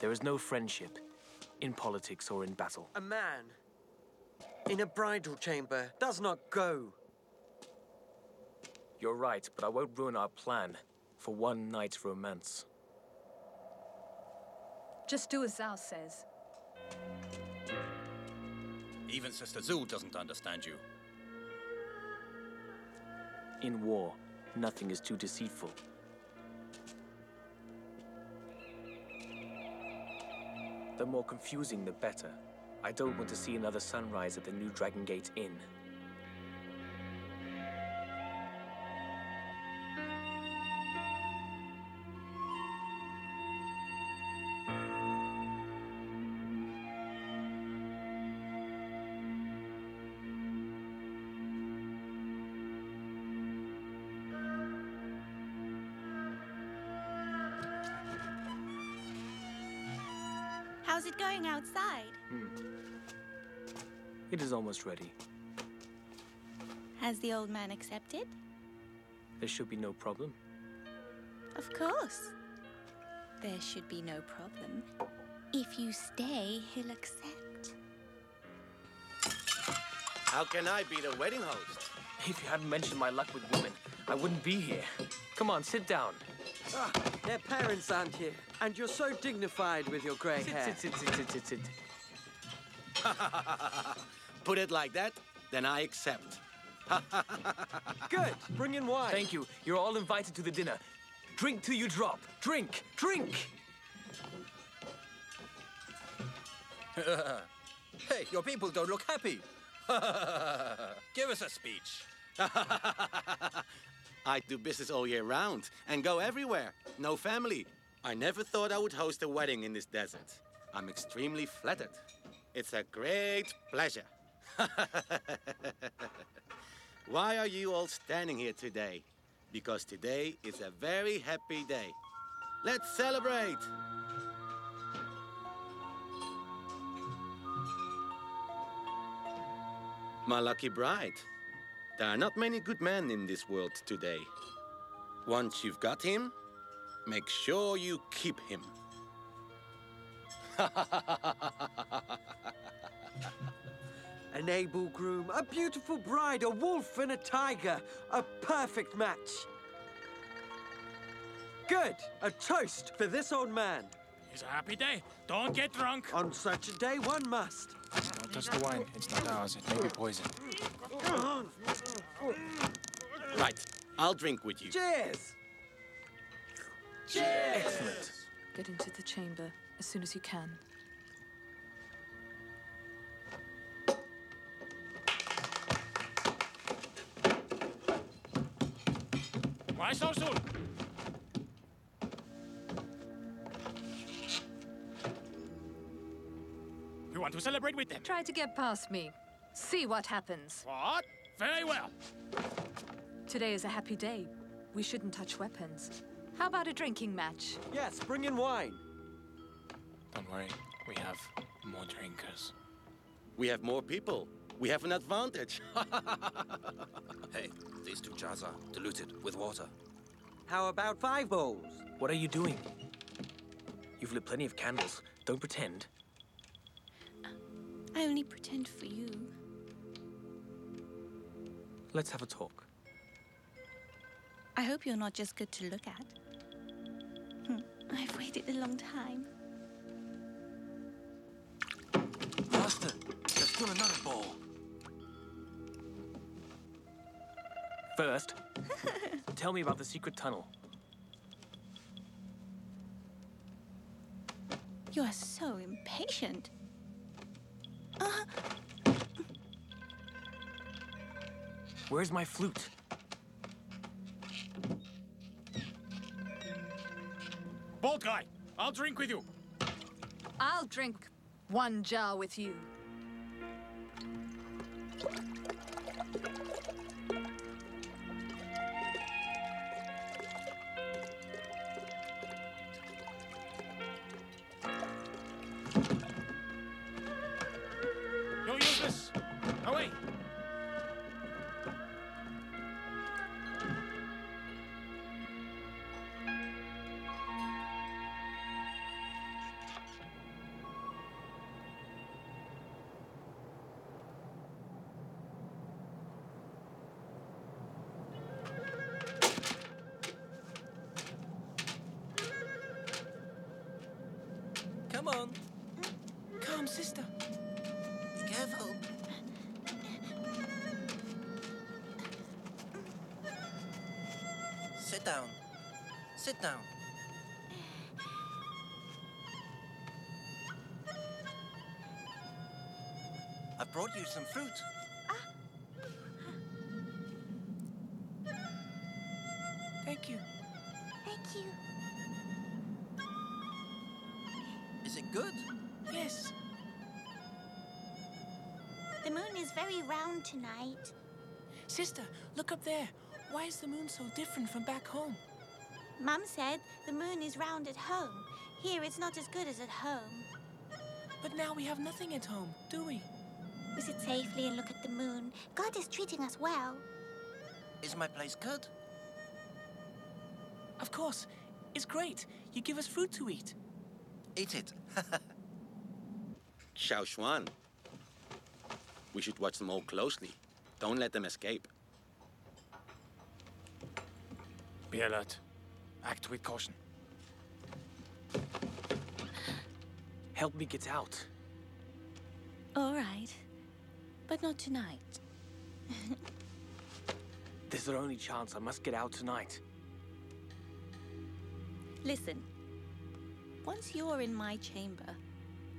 there is no friendship in politics or in battle. A man in a bridal chamber does not go. You're right, but I won't ruin our plan for one night's romance. Just do as Zhao says. Even Sister Zhu doesn't understand you. In war, nothing is too deceitful. The more confusing, the better. I don't want to see another sunrise at the new Dragon Gate Inn. How's it going outside? It is almost ready. Has the old man accepted? There should be no problem. Of course. There should be no problem. If you stay, he'll accept. How can I be the wedding host? If you hadn't mentioned my luck with women, I wouldn't be here. Come on, sit down. Ah, their parents aren't here, and you're so dignified with your grey hair. Sit. Put it like that, then I accept. Good, bring in wine. Thank you, you're all invited to the dinner. Drink till you drop. Drink! Hey, your people don't look happy. Give us a speech. I do business all year round and go everywhere. No family. I never thought I would host a wedding in this desert. I'm extremely flattered. It's a great pleasure. Why are you all standing here today? Because today is a very happy day. Let's celebrate! My lucky bride. There are not many good men in this world today. Once you've got him, make sure you keep him. An able groom, a beautiful bride, a wolf and a tiger. A perfect match. Good. A toast for this old man. It's a happy day. Don't get drunk. On such a day, one must. Don't touch the wine. It's not ours. It may be poison. Right. I'll drink with you. Cheers! Cheers! Excellent. Get into the chamber as soon as you can. Why so soon? You want to celebrate with them? Try to get past me. See what happens. What? Very well. Today is a happy day. We shouldn't touch weapons. How about a drinking match? Yes, bring in wine. Don't worry, we have more drinkers. We have more people. We have an advantage. Hey, these two jars are diluted with water. How about 5 bowls? What are you doing? You've lit plenty of candles. Don't pretend. I only pretend for you. Let's have a talk. I hope you're not just good to look at. I've waited a long time. Master, there's still another ball. First, tell me about the secret tunnel. You are so impatient. Where's my flute? old guy. I'll drink with you. I'll drink one jar with you. Sit down. I brought you some fruit. Thank you. Thank you. Is it good? Yes. The moon is very round tonight. Sister, look up there. Why is the moon so different from back home? Mum said the moon is round at home. Here it's not as good as at home. But now we have nothing at home, do we? We sit safely and look at the moon. God is treating us well. Is my place good? Of course. It's great. You give us fruit to eat. Eat it. Xiaoshuan. We should watch them all closely. Don't let them escape. Be alert. Act with caution. Help me get out. All right, but not tonight. This is our only chance. I must get out tonight. Listen, once you're in my chamber,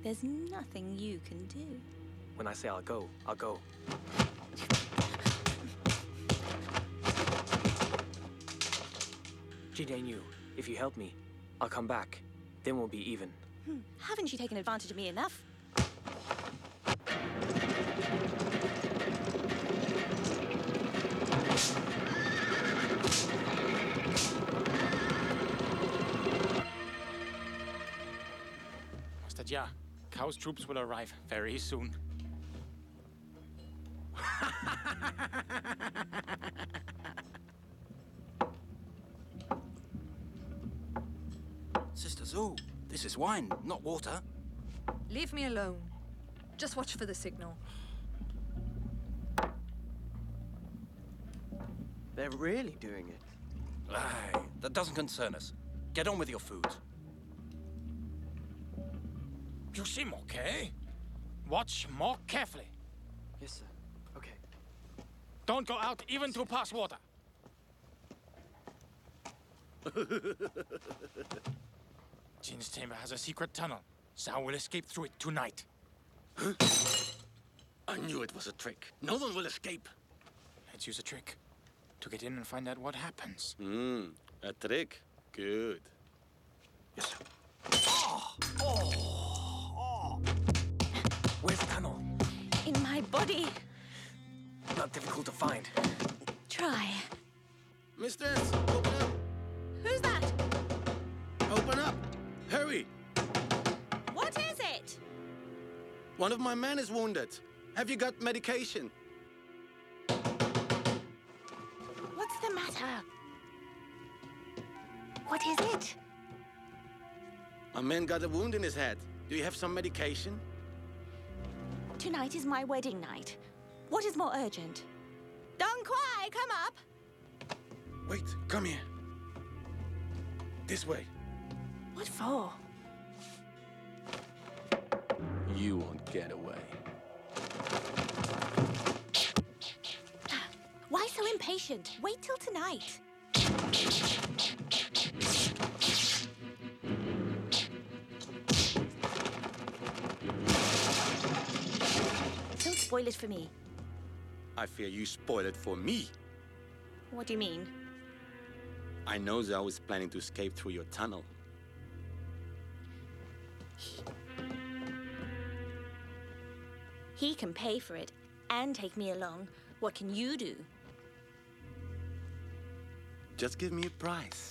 there's nothing you can do. When I say I'll go, I'll go. Yinjiang Yu, if you help me, I'll come back. Then we'll be even. Haven't you taken advantage of me enough? Master Jia, Cao's troops will arrive very soon. Oh, this is wine, not water. Leave me alone. Just watch for the signal. They're really doing it. Aye, that doesn't concern us. Get on with your food. You seem okay. Watch more carefully. Yes, sir. Okay. Don't go out even to pass water. Jin's chamber has a secret tunnel. Zhao will escape through it tonight. Huh? I knew it was a trick. No one will escape. Let's use a trick to get in and find out what happens. A trick? Good. Yes, sir. Where's the tunnel? In my body. Not difficult to find. Try. Mistress, open up. Who's that? Open up. Hurry! What is it? One of my men is wounded. Have you got medication? What's the matter? What is it? My man got a wound in his head. Do you have some medication? Tonight is my wedding night. What is more urgent? Dong Quai, come up! Wait, come here. This way. What for? You won't get away. Why so impatient? Wait till tonight. Don't spoil it for me. I fear you spoil it for me. What do you mean? I know Zhao is planning to escape through your tunnel. He can pay for it and take me along. What can you do? Just give me a price.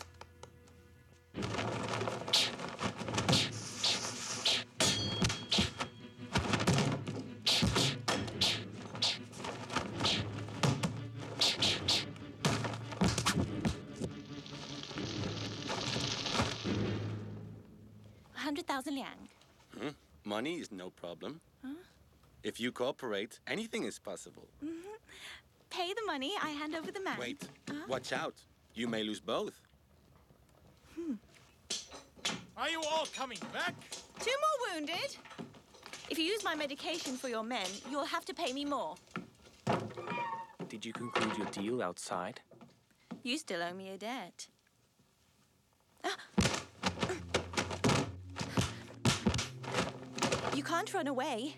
Liang. Money is no problem. Huh? If you cooperate, anything is possible. Mm-hmm. Pay the money, I hand over the man. Wait, watch out. You may lose both. Are you all coming back? 2 more wounded. If you use my medication for your men, you'll have to pay me more. Did you conclude your deal outside? You still owe me a debt. You can't run away.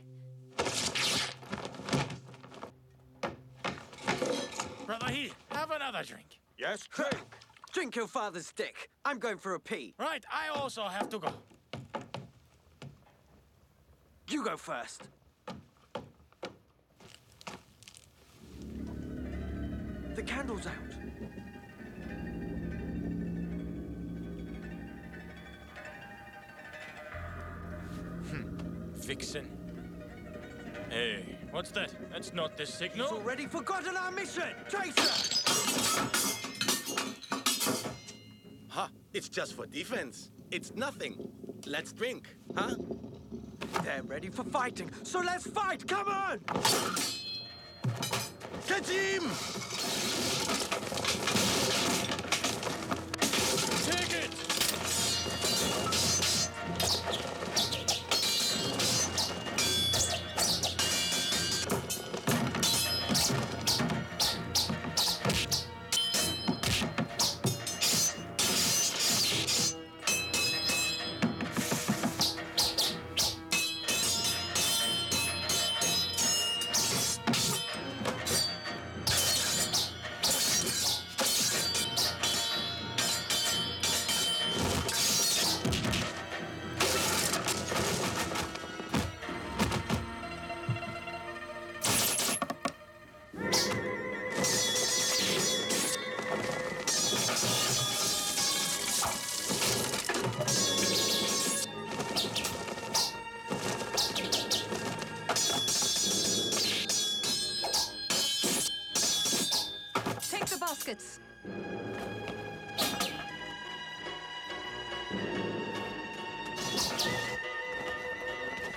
Brother He, have another drink. Yes, drink. Drink your father's dick. I'm going for a pee. Right, I also have to go. You go first. The candle's out. Vixen. Hey, what's that? That's not the signal. You've already forgotten our mission! Tracer! Ha! It's just for defense. It's nothing. Let's drink, huh? They're ready for fighting, so let's fight! Come on! Catch him! Take it!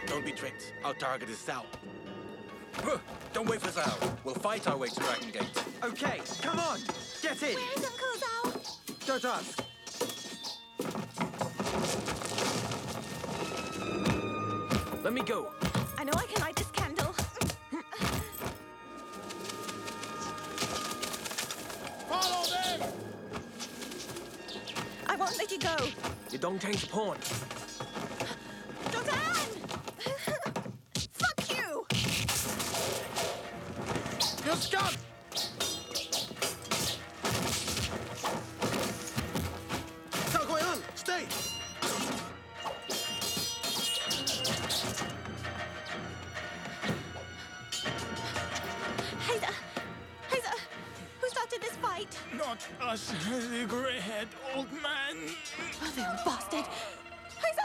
Don't be tricked. Our target is Zhao. Don't wait for Zhao. We'll fight our way to Dragon Gate. Okay, come on. Get in. Where's Uncle Zhao? Don't ask. Let me go. I know I can light this candle. Follow them! I won't let you go. You don't change the pawn. Stop! Zhou Huai'an, stay! Heiza, who started this fight? Not us, the grey-haired old man. Oh, the old bastard. Heiza!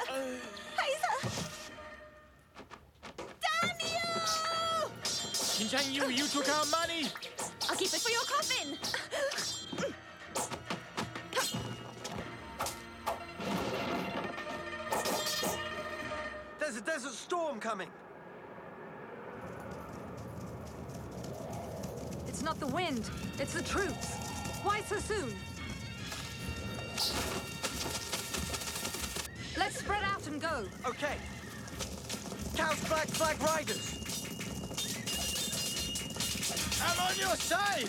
Yinjiang Yu, you took our money! I'll keep it for your coffin! There's a desert storm coming! It's not the wind, it's the troops! Why so soon? Let's spread out and go! Okay! Cao's Black Flag Riders! I'm on your side!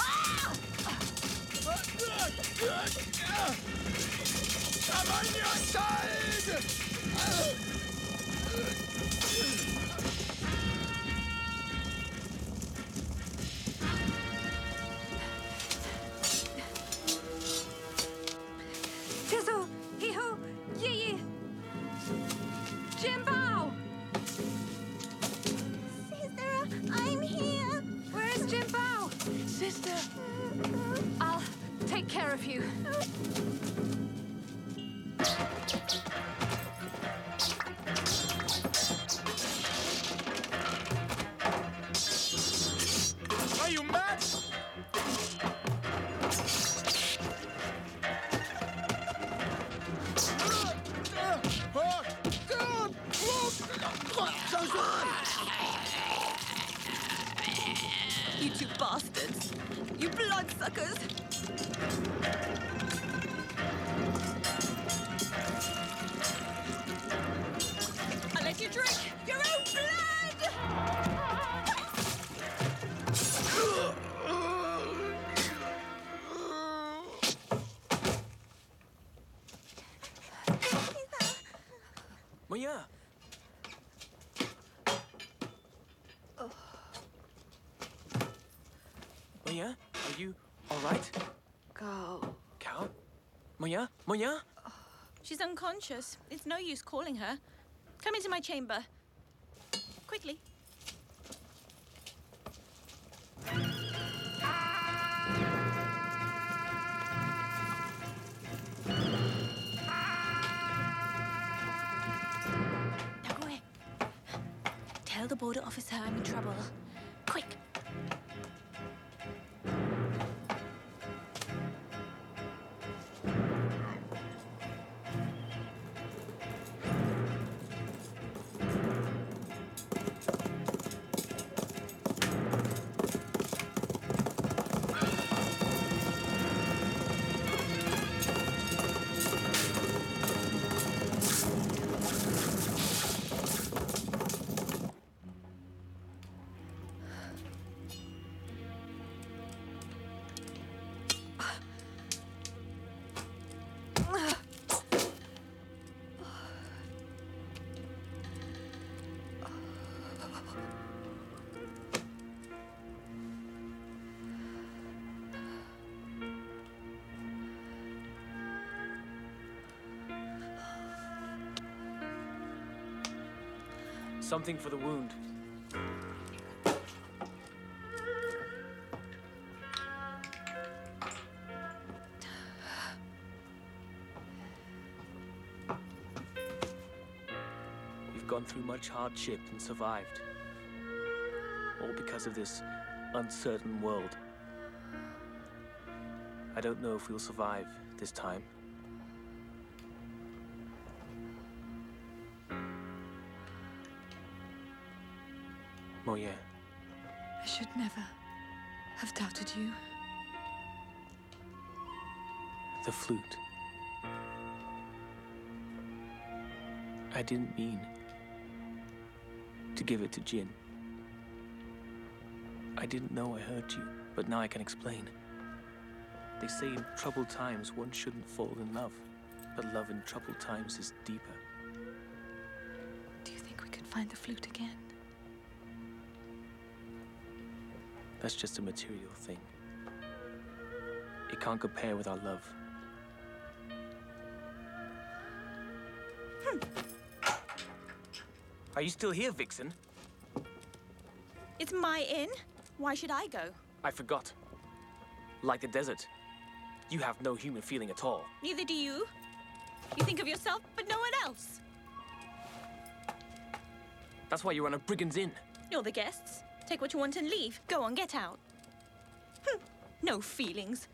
Ah! I'm on your side! Tizzle, hee-hoo, yee-yee, I'll take care of you. Are you mad? You two bastards! You bloodsuckers! I let you drink your own blood! Maya! Moya, are you all right? Cao. Cao? Moya? Moya? She's unconscious. It's no use calling her. Come into my chamber. Quickly. Now go away. Tell the border officer I'm in trouble. Quick. Something for the wound. You've gone through much hardship and survived. All because of this uncertain world. I don't know if we'll survive this time. Moya. I should never have doubted you. The flute. I didn't mean to give it to Jin. I didn't know I hurt you, but now I can explain. They say in troubled times one shouldn't fall in love, but love in troubled times is deeper. Do you think we could find the flute again? That's just a material thing. It can't compare with our love. Are you still here, Vixen? It's my inn. Why should I go? I forgot. Like the desert, you have no human feeling at all. Neither do you. You think of yourself, but no one else. That's why you run a brigand's inn. You're the guests. Take what you want and leave. Go on, get out. No feelings.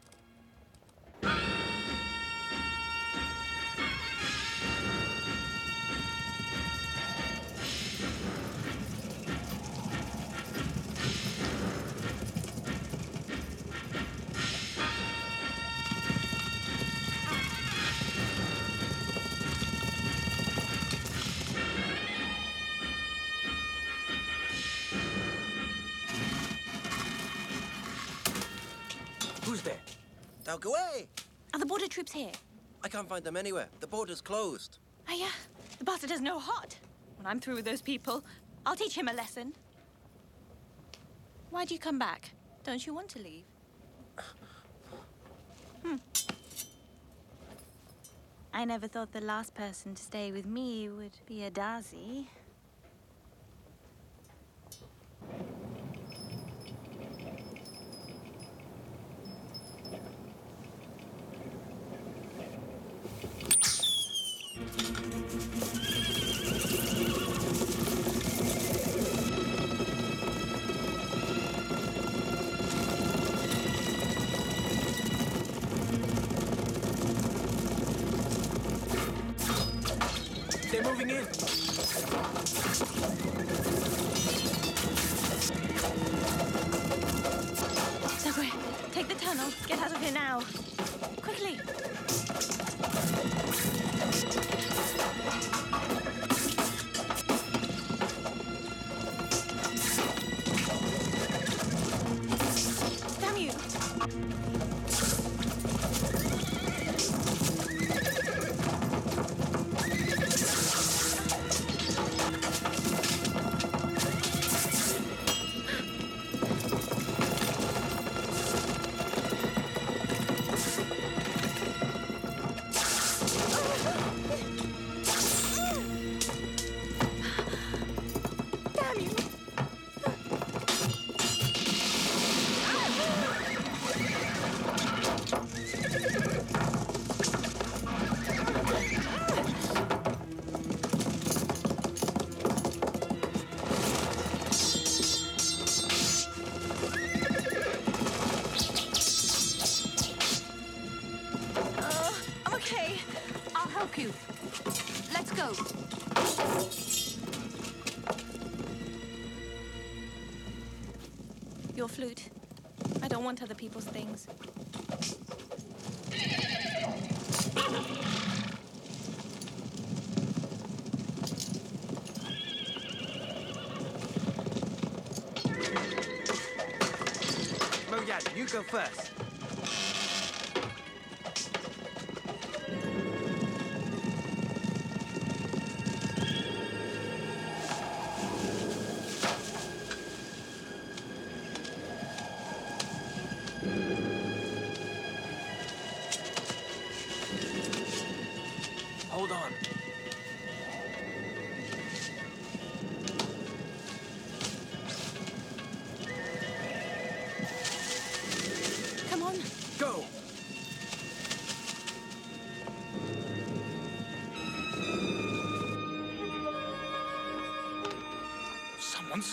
Go away! Are the border troops here? I can't find them anywhere. The border's closed. Oh, yeah. The bastard has no heart. When I'm through with those people, I'll teach him a lesson. Why do you come back? Don't you want to leave? I never thought the last person to stay with me would be a Dazi. Your flute. I don't want other people's things. Moyan, you go first.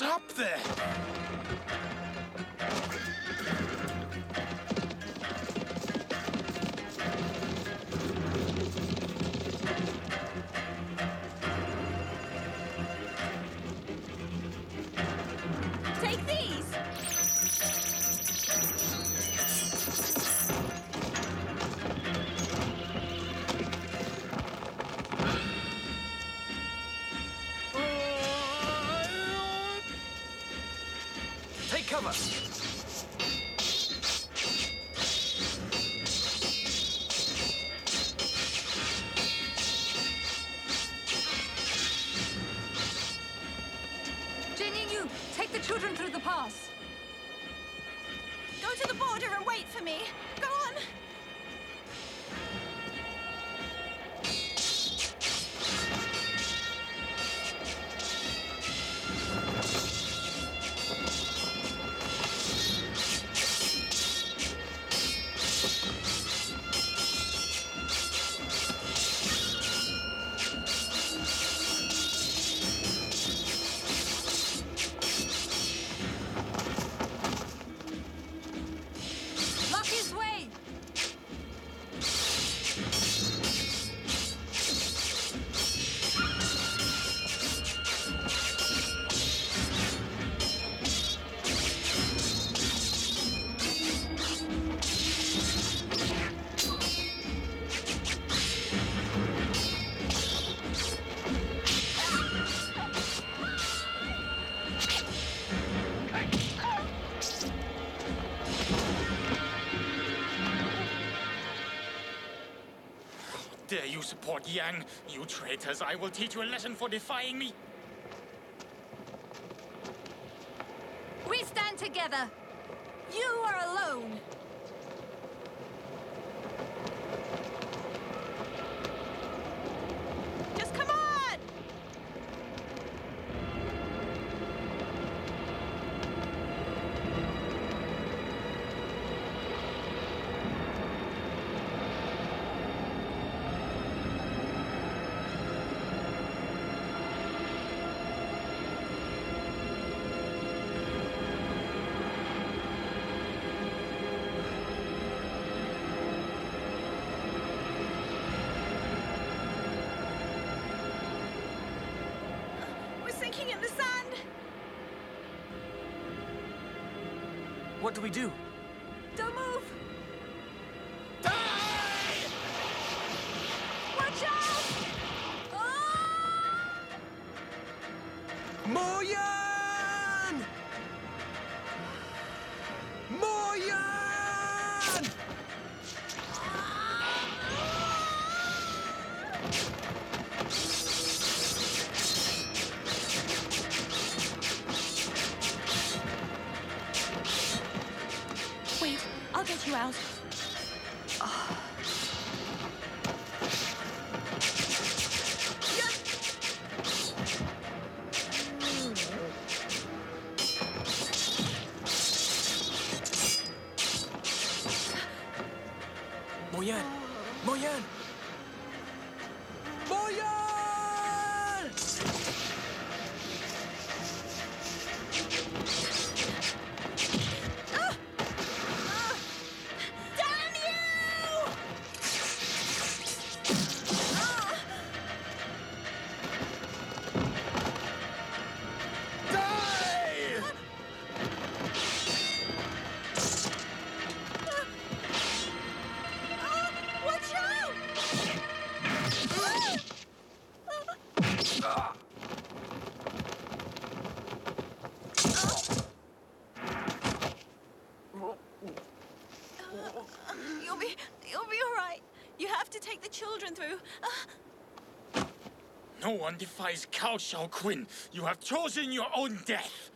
Up there. Take these. Cover. Jingyu, you take the children through the pass. Go to the border and wait for me. Go on. Dare you support Yang? You traitors, I will teach you a lesson for defying me. We stand together. You are alone. Just come on! In the sand. What do we do? Don't move. Die! Watch out! Oh! Moyan! Moyan! Get you out. Oh. Moyan! Moyan! It'll be all right. You have to take the children through. No one defies Cao Shaoqin. You have chosen your own death.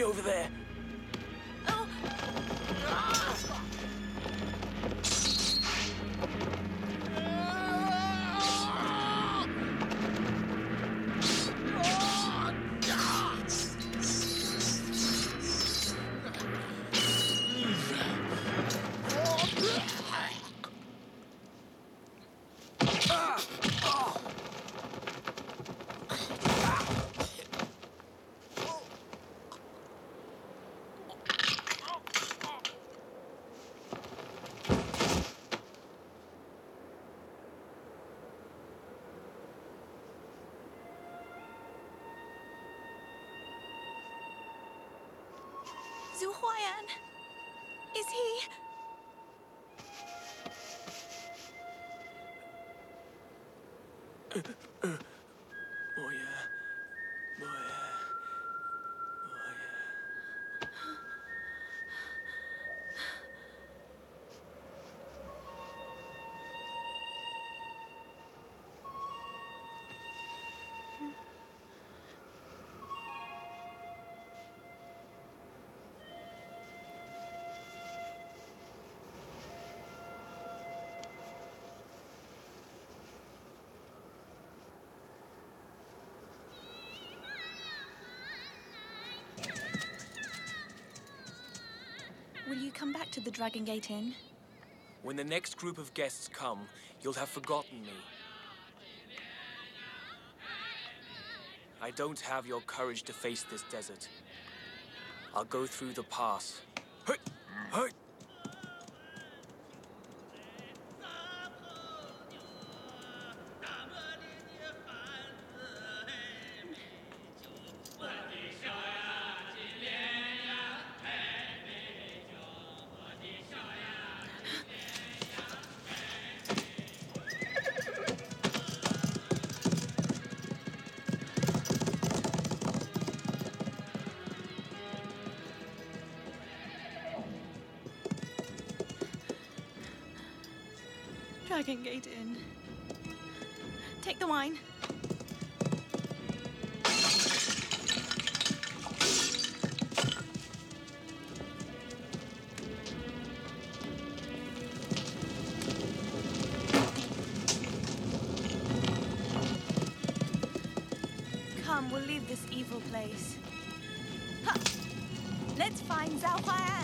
Over there. Zhu Huai'an, is he? Will you come back to the Dragon Gate Inn? When the next group of guests come, you'll have forgotten me. I don't have your courage to face this desert. I'll go through the pass. Hey! Dragon Gate Inn. Take the wine. Come, we'll leave this evil place. Ha! Let's find Zhao Huai'an.